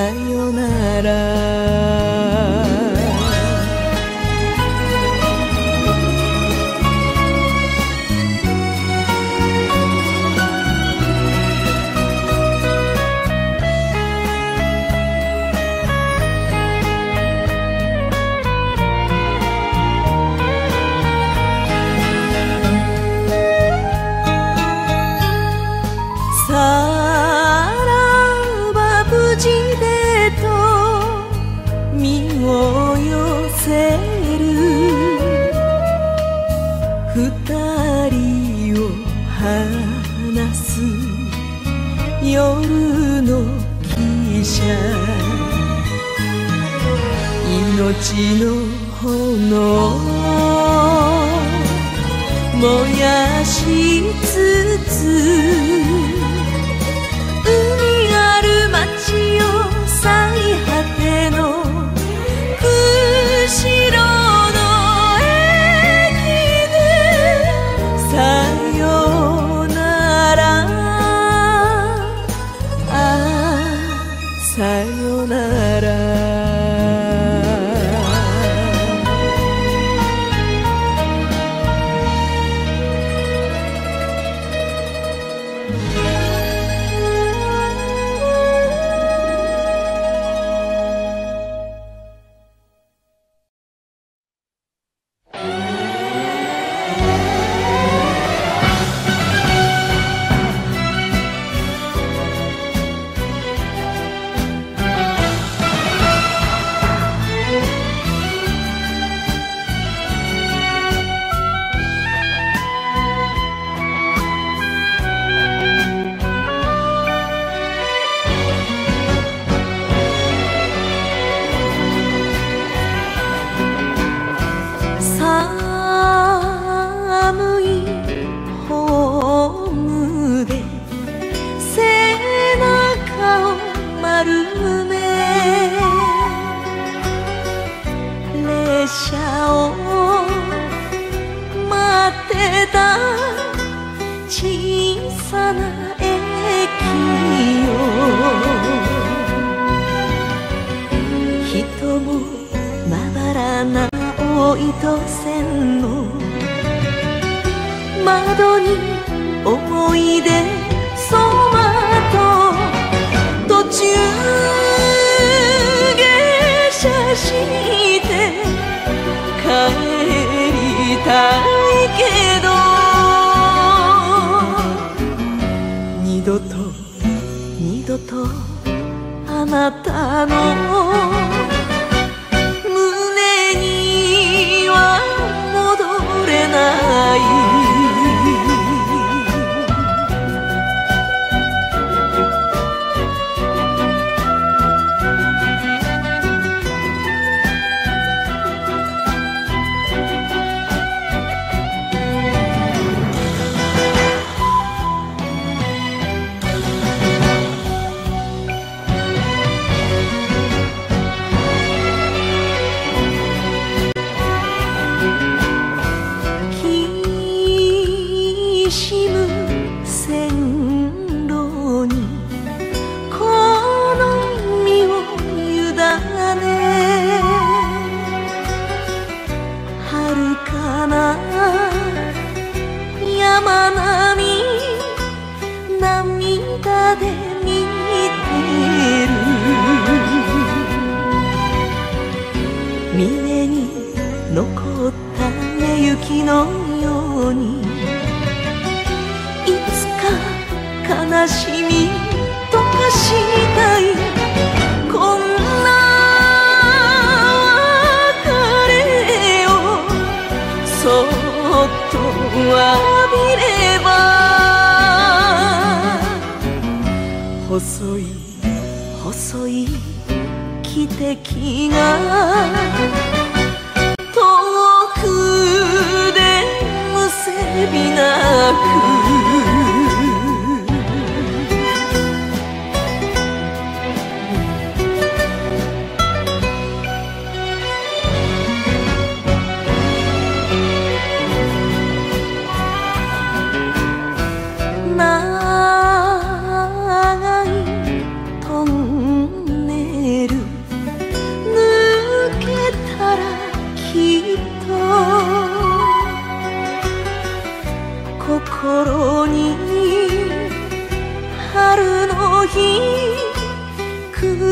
二人を離す夜の汽車、命の炎燃やしつつ、海ある街を最果ての釧路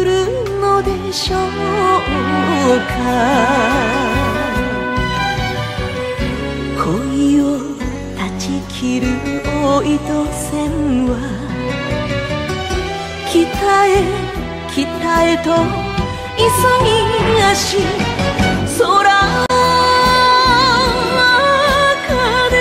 空の中で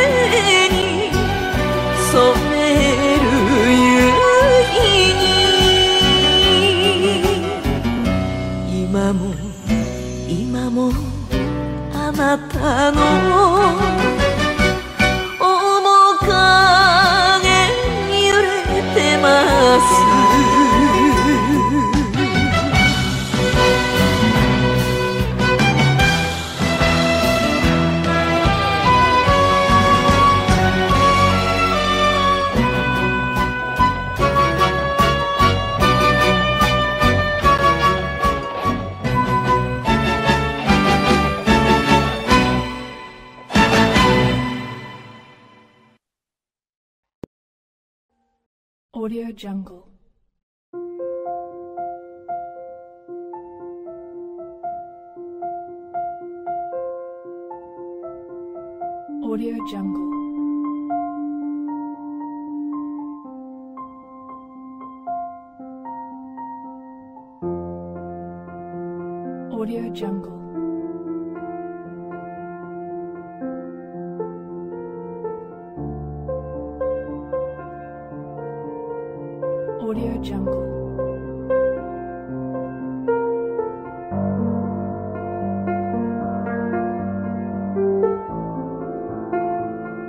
Audio Jungle. Audio Jungle. Audio Jungle. Audio Jungle.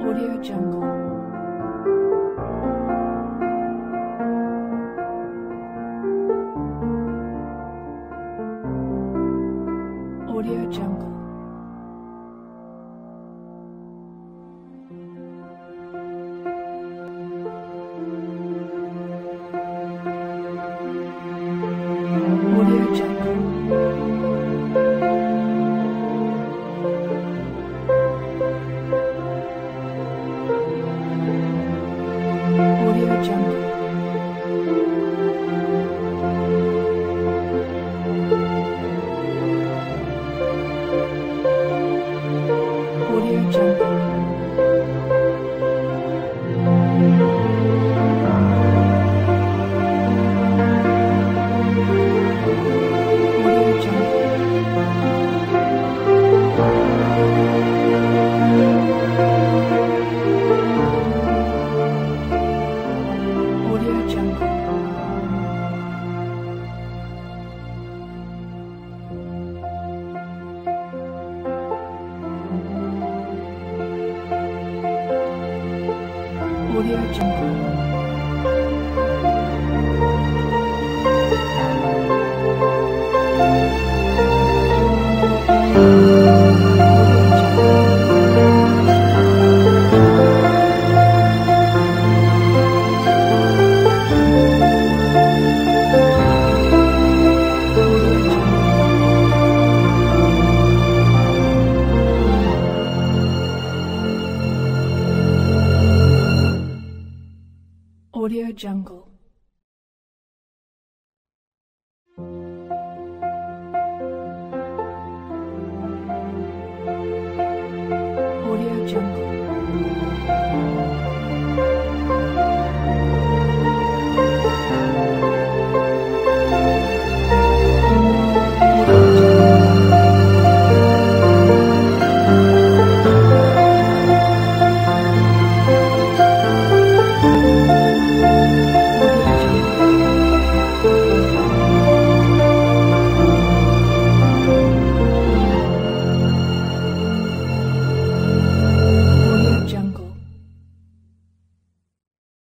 Audio Jungle. Audio Jungle. Audio Jungle. Audio Jungle. Audio Jungle. Audio Jungle. Audio Jungle.